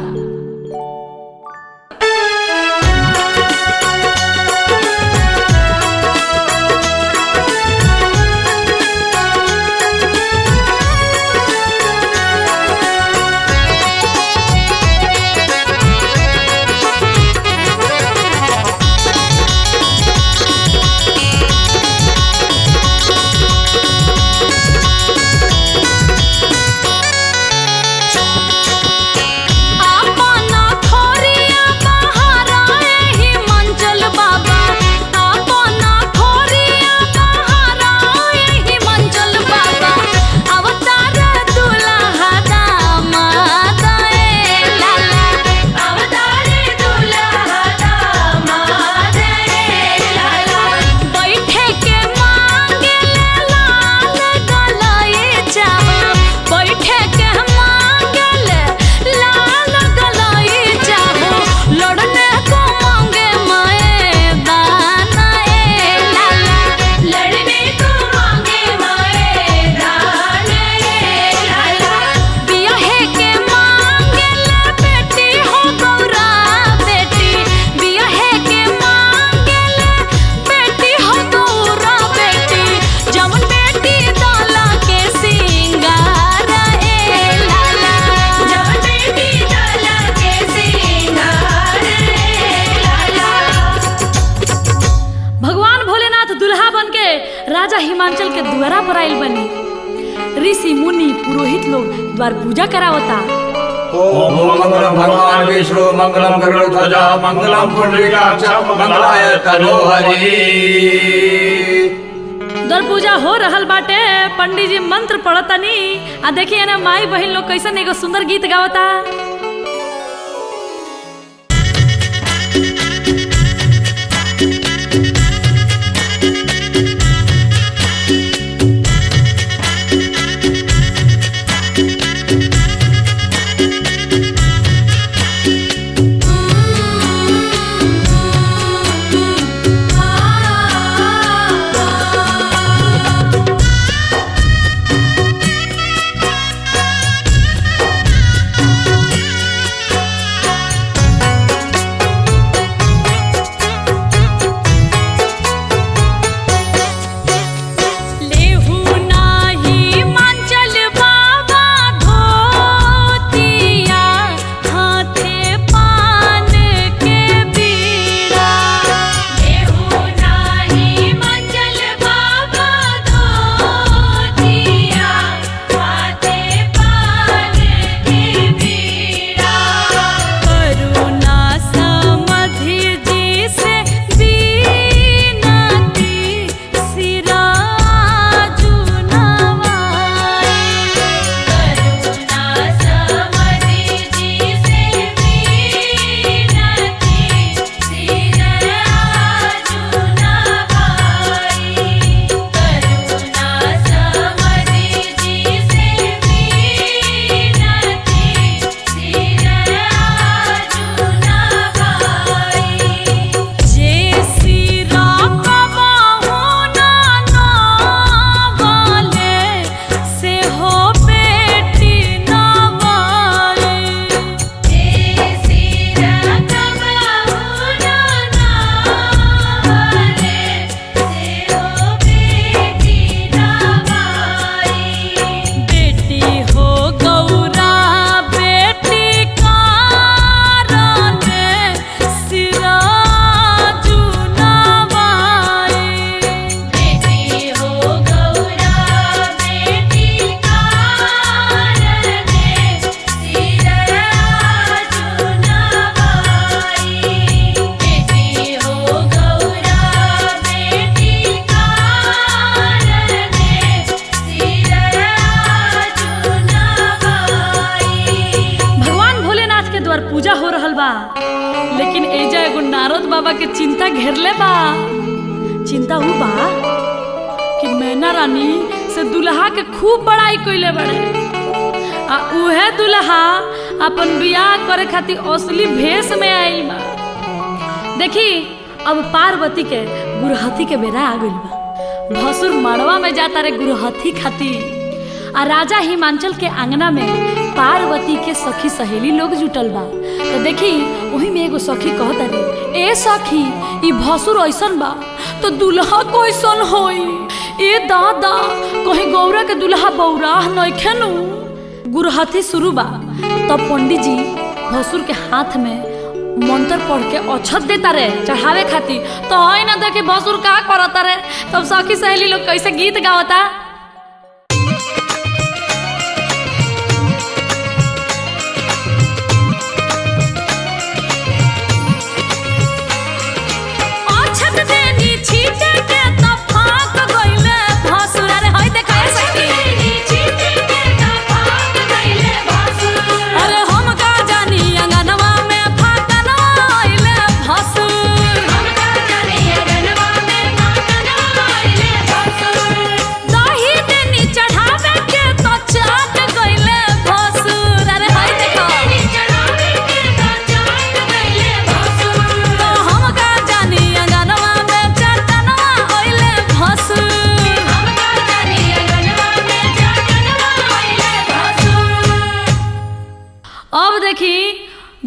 ऋषि मुनि पुरोहित लोग द्वार पूजा करावता। ओम मंगलम भगवान विष्णु मंगलम गरुड़ध्वजा मंगलम पुंडरीकाक्षम मंगलाय तनो हरि। द्वार पूजा हो रहल बाटे। पंडित जी मंत्र पढ़तनी आ देखिए ना माई बहन लोग कैसन एगो सुंदर गीत गावता। घेरले बा। चिंता हु बा कि मैना रानी से दुल्हा के खूब बड़ाई कइले बाड़े आ उहे दुल्हा अपन बियाह करे खातिर असली भेष में आइल बा। देखी अब पार्वती के गुरहथी के बेरा आ गइल बा। भसुर मड़वा में जाता रे गुरहथी खातिर आ राजा हिमांचल के आंगना में पार्वती के सखी सहेली लोग जुटल बा। तो देखी वही में एगो सखी कहता रे, ए सखी ई भसुर ऐसन बा तो दुल्हा कैसन होई? ए दादा कहीं गौरा के दुल्हा बौराह नइखे नु। गुरहथी शुरू बा तब पंडित जी भसुर के हाथ में मंत्र पढ़ के अक्षत देता रे चढ़ावे खातिर। तो है ना देखे भसुर का करता रे तब सखी सहेली लोग कैसे गीत गावता।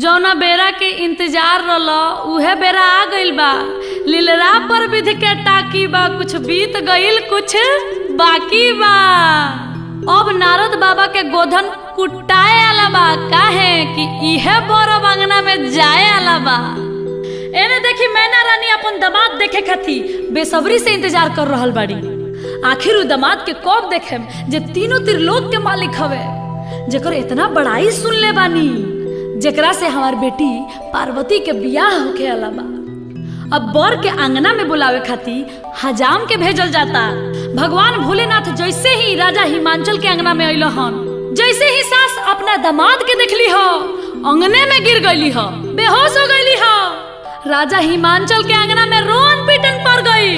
जौना बेरा के इंतजार रला उहे बेरा आ गइल बा। लीलरा पर विधि के टाकी बा, कुछ बीत गइल कुछ बाकी बा। अब नारद बाबा के गोधन कुटाए आला बा, काहे कि इहे बड़ अंगना में जाए आला बा। एने देखी मैना रानी अपन दामाद देखे खाती बेसब्री से इंतजार कर रहल बाड़ी। आखिर उ दामाद के कब देखेम जे तीनों त्रिलोक के मालिक हवे, जेकर इतना बड़ाई सुनले बानी, जेकरा से हमार बेटी पार्वती के बियाह होके आला बा। अब बर के आंगना में बुलावे खातिर हजाम के भेजल जाता। भगवान भोलेनाथ जैसे ही राजा हिमांचल के आंगना में अइलो हन, जैसे ही सास अपना दामाद के देखली हो अंगने में गिर गईली हो, बेहोश हो गईली हो। राजा हिमांचल के आंगना में रोन पिटन पड़ गई।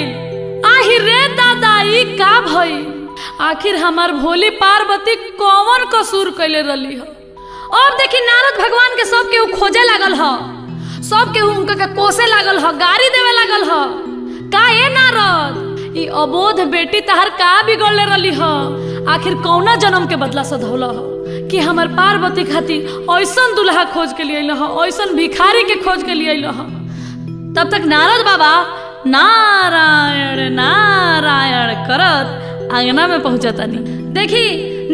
आहि रे दादा ई का भई, आखिर हमार भोली पार्वती कौन कसूर कइले रहली हो। अब देखी नारद भगवान के सबके उ खोजे लागल हो, सबके उनका के कोसे लागल हो, गारी देवे लागल हो। का ए नारद ई अबोध बेटी तहर का बिगड़ले रहली हो? आखिर कौना जन्म के बदला सधौला हो कि हमार पार्वती खातिर ऐसन दुल्हा खोज के लिए अइलो हो, ऐसन भिखारी के खोज के लिए अइलो हो। तब तक नारद बाबा नारायण नारायण करत आंगना में पहुंचतानी। देखी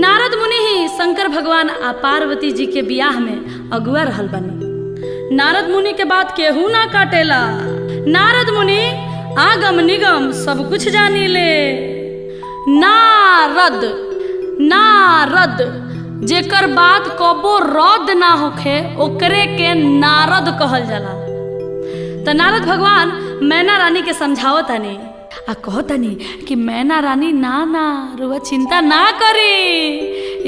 नारद मुनि ही शंकर भगवान आ पार्वती जी के बियाह में अगुआ रहल बनी। नारद मुनि के बात केहू ना काटेला। नारद मुनि आगम निगम सब कुछ जानी ले। नारद नारद जेकर बात कबो रद्द ना होखे ओकरे के नारद कहल जाला। तो नारद भगवान मैना रानी के समझावतानी आ कहतानी कि मैना रानी ना ना रुआ चिंता ना करी,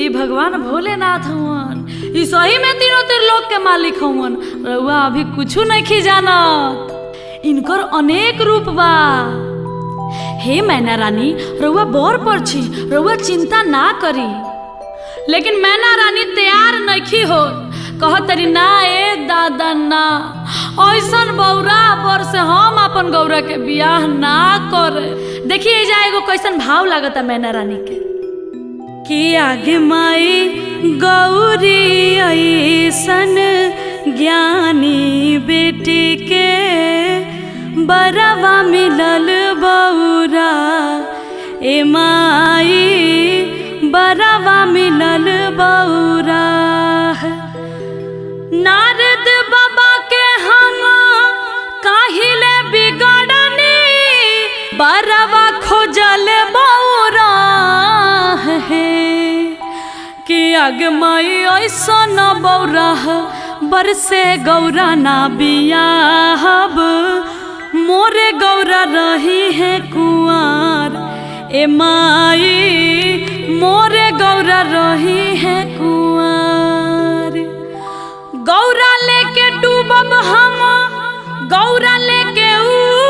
ई भगवान भोलेनाथ हवन, ई सही में तीनों त्रिलोक के मालिक हवन। रुआ अभी कुछू नहीं खिजानत, इनकर अनेक रूप बा। हे मैना रानी रुआ बर पर छी, रुआ चिंता ना करी। लेकिन मैना रानी तैयार नहीं हो, कहतरी ना ए दादा ना, ऐसन बौरा पर से हम अपन गौरा के बियाह ना करे। देखिए जा एगो कैसन भाव लागता मैना रानी के कि आगे माई गौरी ऐसन ज्ञानी बेटी के बरवा मिलल बौरा। ए माई बरवा मिलल बौरा। नारद बाबा के हम काहिले बिगड़नी, बरवा खोजल बौरा है कि अगमई ऐसन बौरा बरसे गौरा ना बियाहब, मोरे गौरा रही है कुआर। ए माई मोरे गौरा रही है कुआर। गौरा लेके डूबब हम, गौरा लेके उ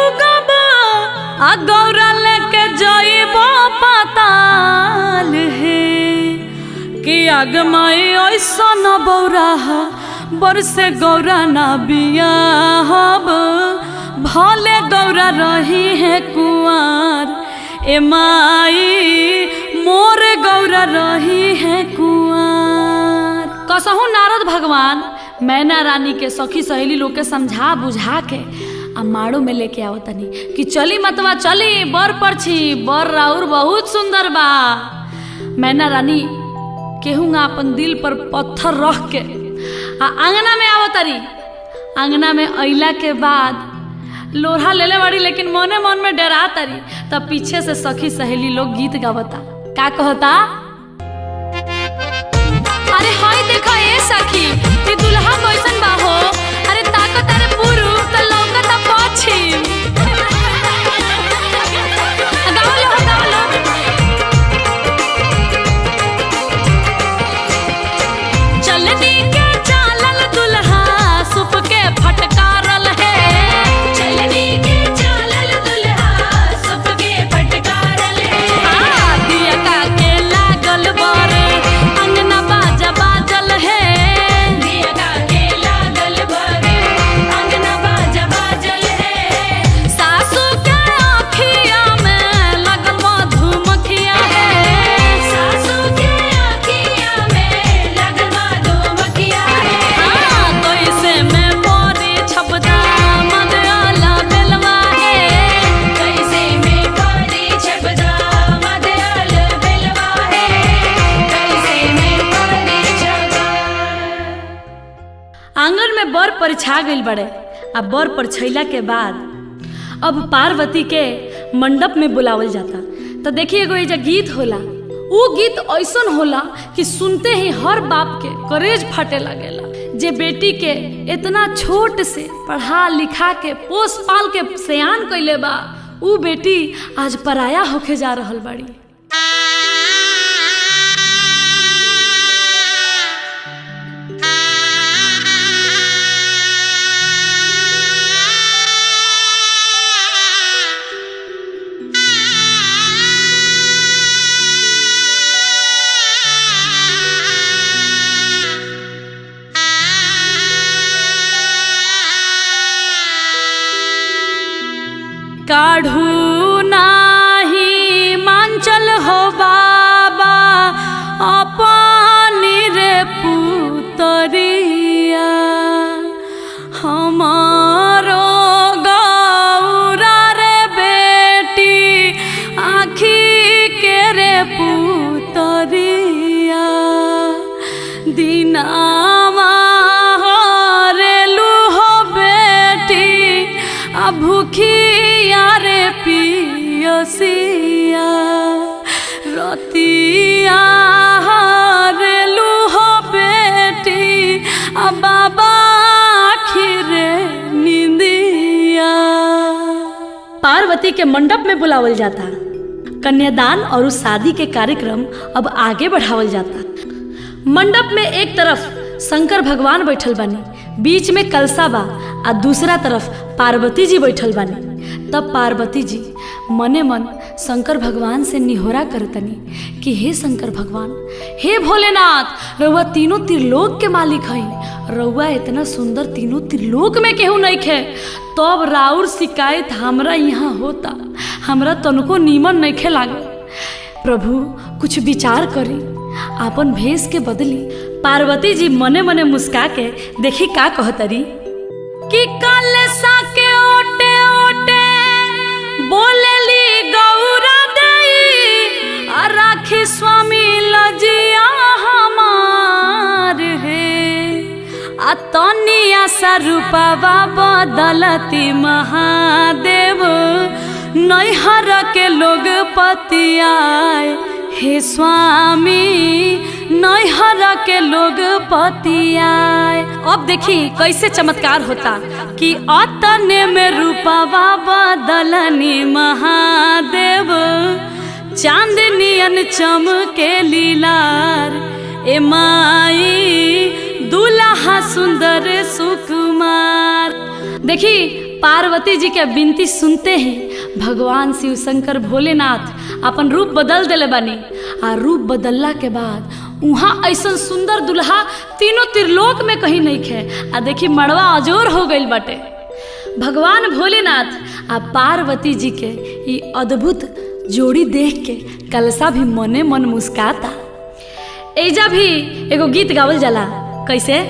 गौरा लेके जाइबो पाताल हे कि आगमाई ऐसन बौराह बरसे गौरा ना बिया हब भले गौरा रही है कुआर ए माई मोर गौरा रही है कुआर। कसहु नारद भगवान मैना रानी के सखी सहेली लोग के समझा बुझा के आ माड़ो में लेके आओ तनी कि चली मतवा चली बर परछी बर राउर बहुत सुंदर बा। मैना रानी केहूँगा अपन दिल पर पत्थर रख के आ आंगना में आओ तरी। आंगना में अइला के बाद लोढ़ा लेले बड़ी लेकिन मोने मन में डरा तरी। तब पीछे से सखी सहेली लोग गीत गावता का कहता, अरे हाय देखो ए सखी ये दुल्हा कैसन बा हो, अरे ताकत अरे पुरु त लौकत पाछी। पर छा गई बड़े आ बर पर छैला के बाद अब पार्वती के मंडप में बुलावल जाता। तो देखिए एगो एजा गीत होला, वो गीत ऐसन होला कि सुनते ही हर बाप के करेज फटे लगेला जे बेटी के इतना छोट से पढ़ा लिखा के पोस पाल के सयान कैले बा, वो बेटी आज पराया होके जा रहल बाड़ी। काढ़ू नाही मांचल हो बाबा अपन रे पुतरिया हमारो गौरा रे बेटी आँखी के रे पुतरिया दीना रेलू हो बेटी अभूखी पियसिया रतिया रेलू हो बेटी अब बाबा खिरे निंदिया। पार्वती के मंडप में बुलावल जाता। कन्यादान और उस शादी के कार्यक्रम अब आगे बढ़ावल जाता। मंडप में एक तरफ शंकर भगवान बैठल बानी, बीच में कलसा बा आ दूसरा तरफ पार्वती जी बैठल बानी। तब पार्वती जी मने मन शंकर भगवान से निहोरा करतनी कि हे शंकर भगवान, हे भोलेनाथ, रउआ तीनों त्रिलोक के मालिक हैं, रउआ इतना सुंदर तीनों त्रिलोक में केहू नहीं खे। तब राउर शिकायत हमरा यहाँ होता, हमरा तनको नीमन नहीं खे लागे। प्रभु कुछ विचार करी, आपन भेष के बदली। पार्वती जी मने मने मुस्का के देखी का कहतरी कि कलसा के ओटे ओटे बोलेली गौरा देई राखी स्वामी लजिया हमार हे आ तनिया सा रूपवा बदलती महादेव नैहर के लोग पतियाए हे स्वामी नैहर के लोग पतियाए। अब देखी कैसे चमत्कार होता कि अतने में रूपवा बदलनी महादेव चांदनियन चमके लीलार ए माई दुल्हा सुंदर सुकुमार। देखी पार्वती जी के विनती सुनते ही भगवान शिव शंकर भोलेनाथ अपन रूप बदल दिले बानी। आ रूप बदलला के बाद वहाँ ऐसा सुंदर दुल्हा तीनों त्रिलोक में कहीं नहीं खे। आ देखी मड़वा अजोर हो गई बाटे। भगवान भोलेनाथ आ पार्वती जी के ये अद्भुत जोड़ी देख के कलसा भी मने मन मुस्काता। एजा भी एगो गीत गावल जाला, कैसे?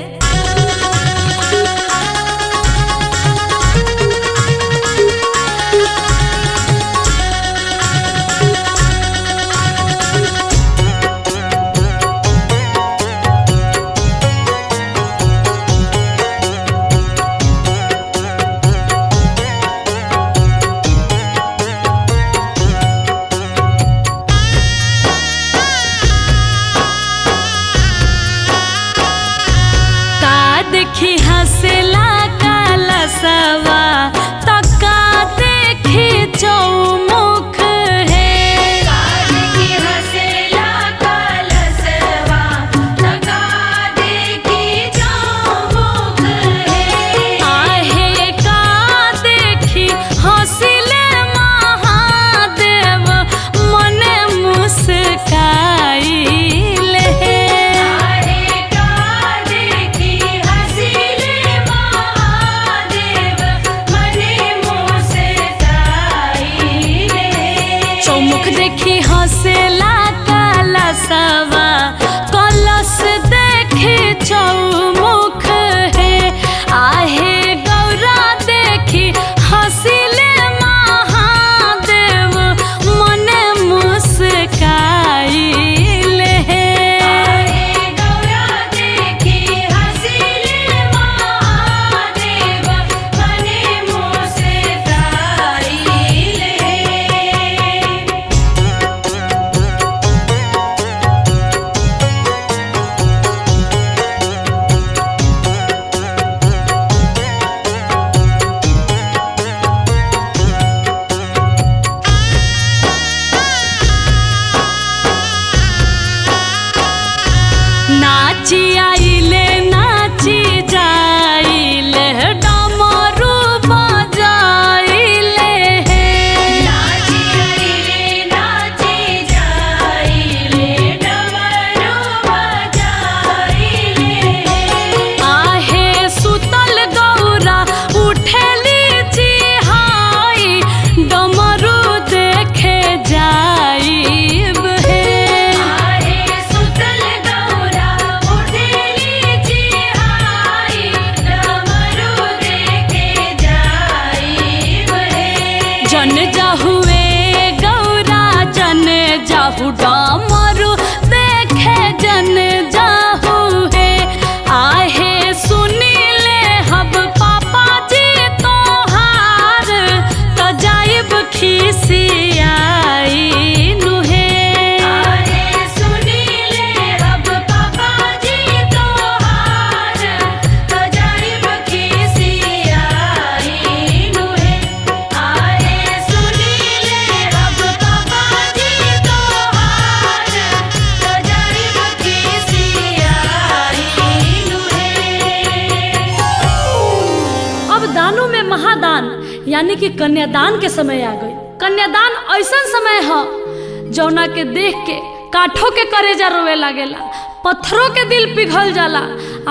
कन्यादान के समय आ गई। कन्यादान ऐसा समय है जौना के देख के काठों के करेजा रोवे लागेला, पत्थरों के दिल पिघल जाला।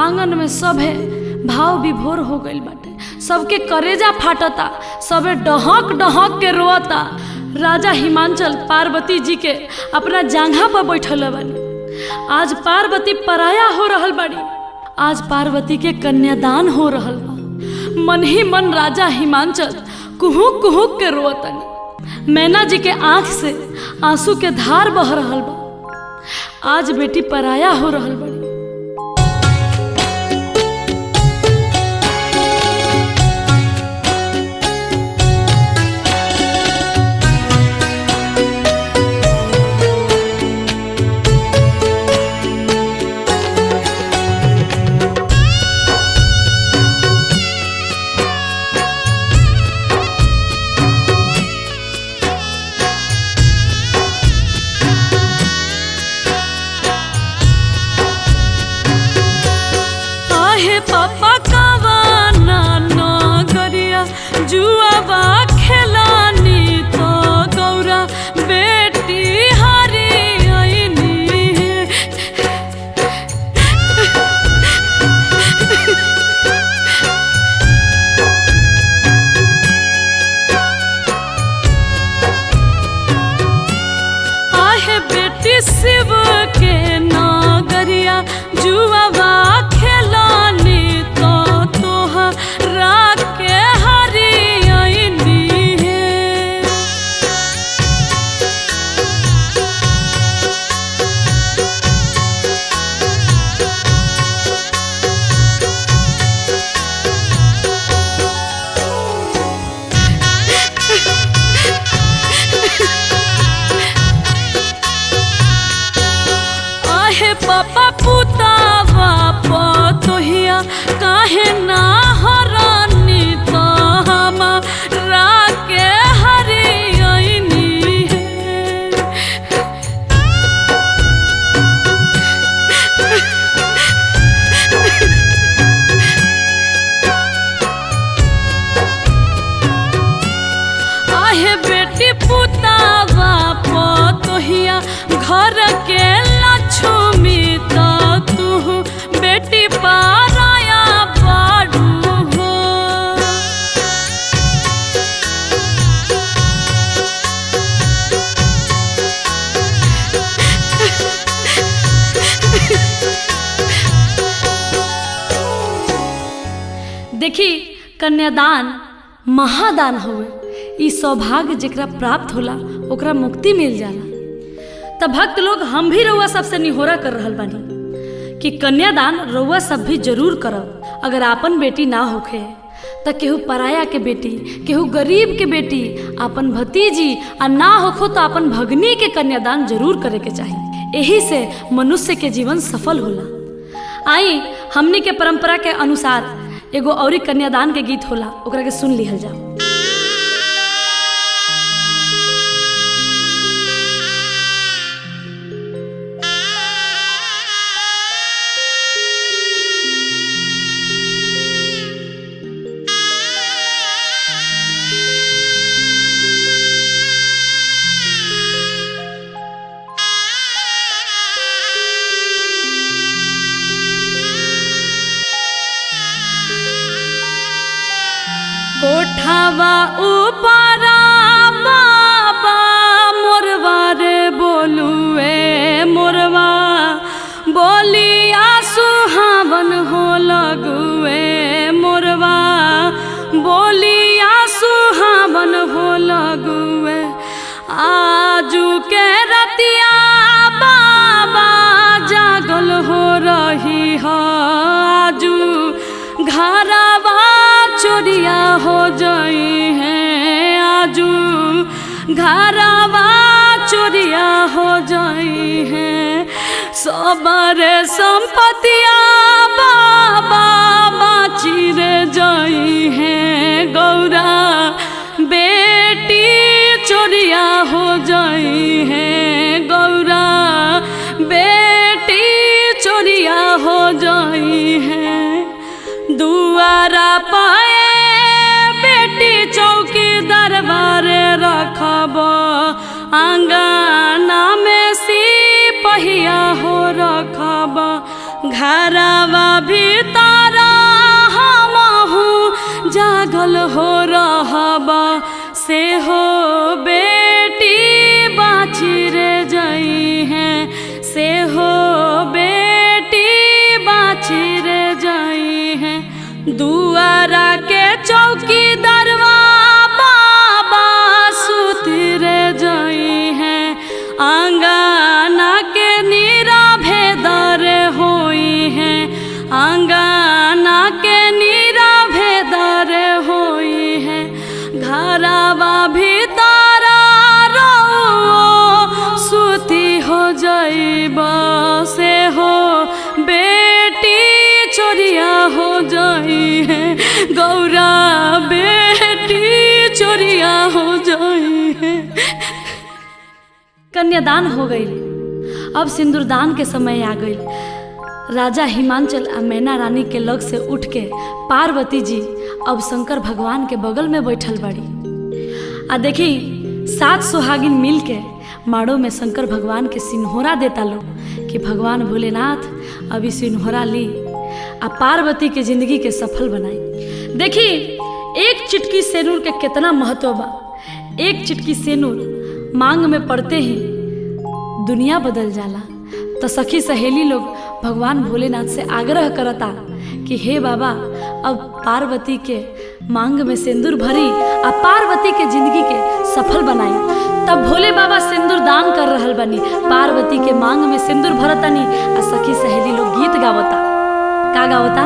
आंगन में सभे भाव विभोर हो गई बाटे, सबके करेजा फाटता, सबे डहक डहक के रोता। राजा हिमांचल पार्वती जी के अपना जांघा पर बैठल बानी। आज पार्वती पराया हो रहल बाड़ी। आज पार्वती के कन्यादान हो रहल बा। मन ही मन राजा हिमांचल कुहुक कुहुक के रोतन। मैना जी के आंख से आंसू के धार बह रहल बा। आज बेटी पराया हो रहल बा। बेटी शिव के नगरिया जुआवा खेलानी तो तोहरा राके हरियनी है। आहे पापा पुतावा पोतोहिया काहे ना हरानी तो हमा राके हरियनी है। आहे बेटी पुतावा पोतोहिया घर के लक्ष्मी तो तू बेटी पाराया बारू हो। देखी कन्यादान महादान होवे, ई सौभाग्य जेकरा प्राप्त होला ओकरा मुक्ति मिल जाला। तब भक्त लोग हम भी रउआ सबसे निहोरा कर रहल बानी कि कन्यादान रउआ सब भी जरूर करब। अगर आपन बेटी ना होखे त केहू पराया के बेटी, केहू गरीब के बेटी, आपन भतीजी आ ना होखो तो आपन भगनी के कन्यादान जरूर करे के चाहिए। यही से मनुष्य के जीवन सफल होला। आई हमनी के परंपरा के अनुसार एगो औरी कन्यादान के गीत होला, ओकरा के सुन लिहल जाओ। कोठावा ऊपरा बाबा मोरवा रे बोलुए मोरवा बोलिया सुहावन हो लगुए मोरवा बोलिया सुहावन हो लगुए। आजू के रतिया बाबा जागल हो रही हो, आजू घरवा चोरिया हो जाई हैं, आजू घरवा चोरिया हो जाई हैं। सबरे संपत्तिया बाबा बाची रे जाई हैं, गौरा बेटी चोरिया हो जाई हैं, गौरा बेटी चोरिया हो जाई हैं। दुआरा पाए बेटी चौकी दरबारे रखब, आंगना में सिपहिया हो रखब। घरवा भीतर हमहूँ जागल हो रहब, से हो बेटी बाची रे जाई हैं, से हो बेटी बाची रे जाई। दुआरा के चौकी दरवा बाबा सुति रे जाई हैं, आंगना के नीरा भेदर होई हैं, आंगना के नीरा भेदर होई हैं। घरवा भीतर रहो सुति हो जाई बसे हो बेटी चोरिया हो जाई है, गौरा बेटी चोरिया हो जाई है। कन्यादान हो गई, अब सिंदूरदान के समय आ गई। राजा हिमांचल आ मैना रानी के लग से उठ के पार्वती जी अब शंकर भगवान के बगल में बैठल बड़ी। आ देखी सात सुहागिन मिल के माड़ो में शंकर भगवान के सिन्होरा देता लो कि भगवान भोलेनाथ अभी सिन्होरा ली आ पार्वती के जिंदगी के सफल बनाई। देखी एक चिटकी सेनूर के कितना महत्व बा। एक चिटकी सेनूर मांग में पड़ते ही दुनिया बदल जाला। तो सखी सहेली लोग भगवान भोलेनाथ से आग्रह करता कि हे बाबा, अब पार्वती के मांग में सिंदूर भरी आ पार्वती के जिंदगी के सफल बनाई। तब भोले बाबा सिंदूर दान कर रहल बनी, पार्वती के मांग में सिंदूर भरतनी आ सखी सहेली लोग गीत गावता। का गावता?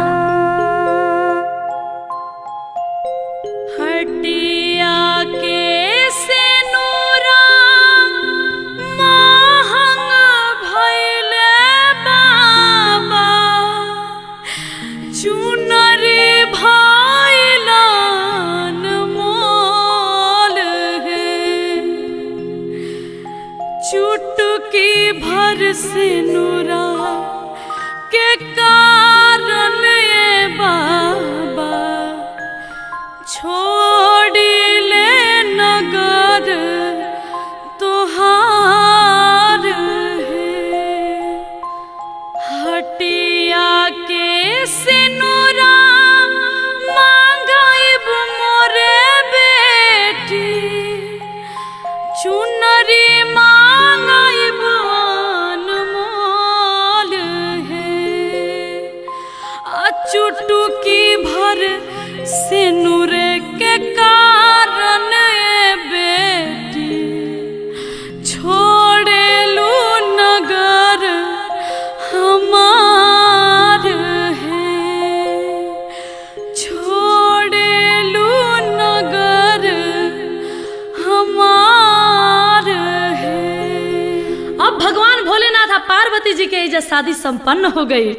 शादी संपन्न हो गई।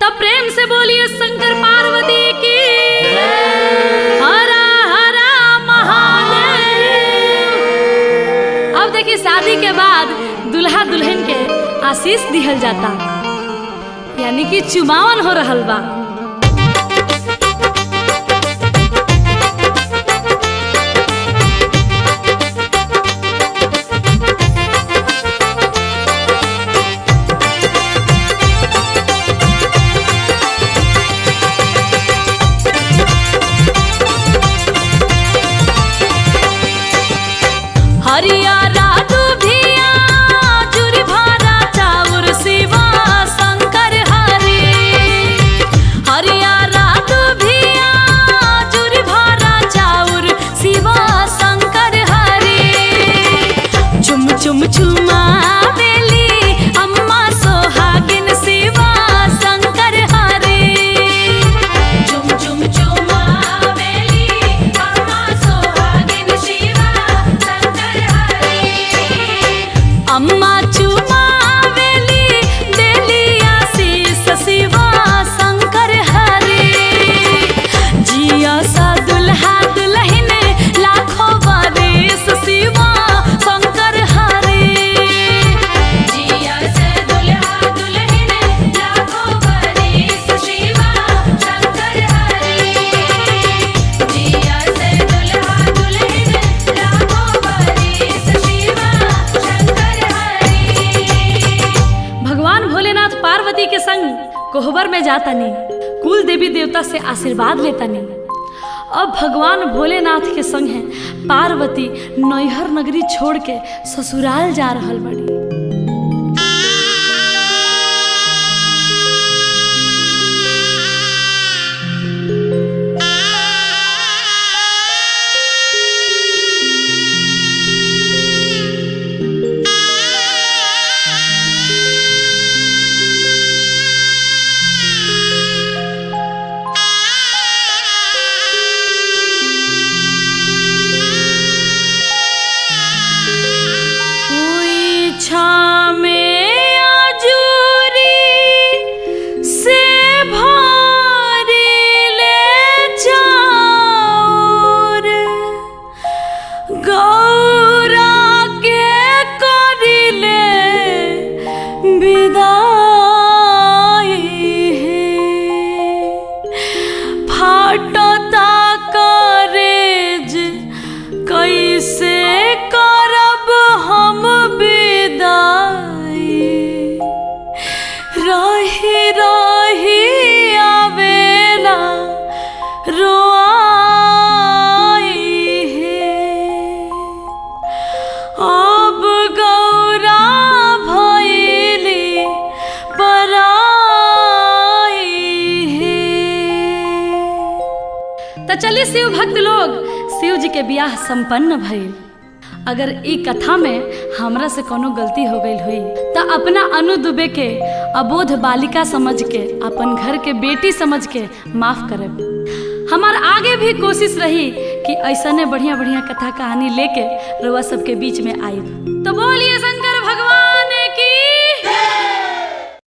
तब प्रेम से बोलिए शंकर पार्वती की। हर हर महादेव। अब देखिए शादी के बाद दुल्हा दुल्हन के आशीष दिहल जाता, यानी कि चुमावन हो रहल बा। कुल देवी देवता से आशीर्वाद लेता नहीं। अब भगवान भोलेनाथ के संग है पार्वती नैहर नगरी छोड़ के ससुराल जा रहल बड़ी। शिव भक्त लोग शिव जी के ब्याह संपन्न भइल। अगर ई कथा में हमरा से कोनो गलती हो गई हुई तो अपना अनु दुबे के अबोध बालिका समझ के अपन घर के बेटी समझ के माफ करब। हमार आगे भी कोशिश रही कि ऐसा ने बढ़िया बढ़िया कथा कहानी लेके रुआ सबके बीच में आई। तो बोलिए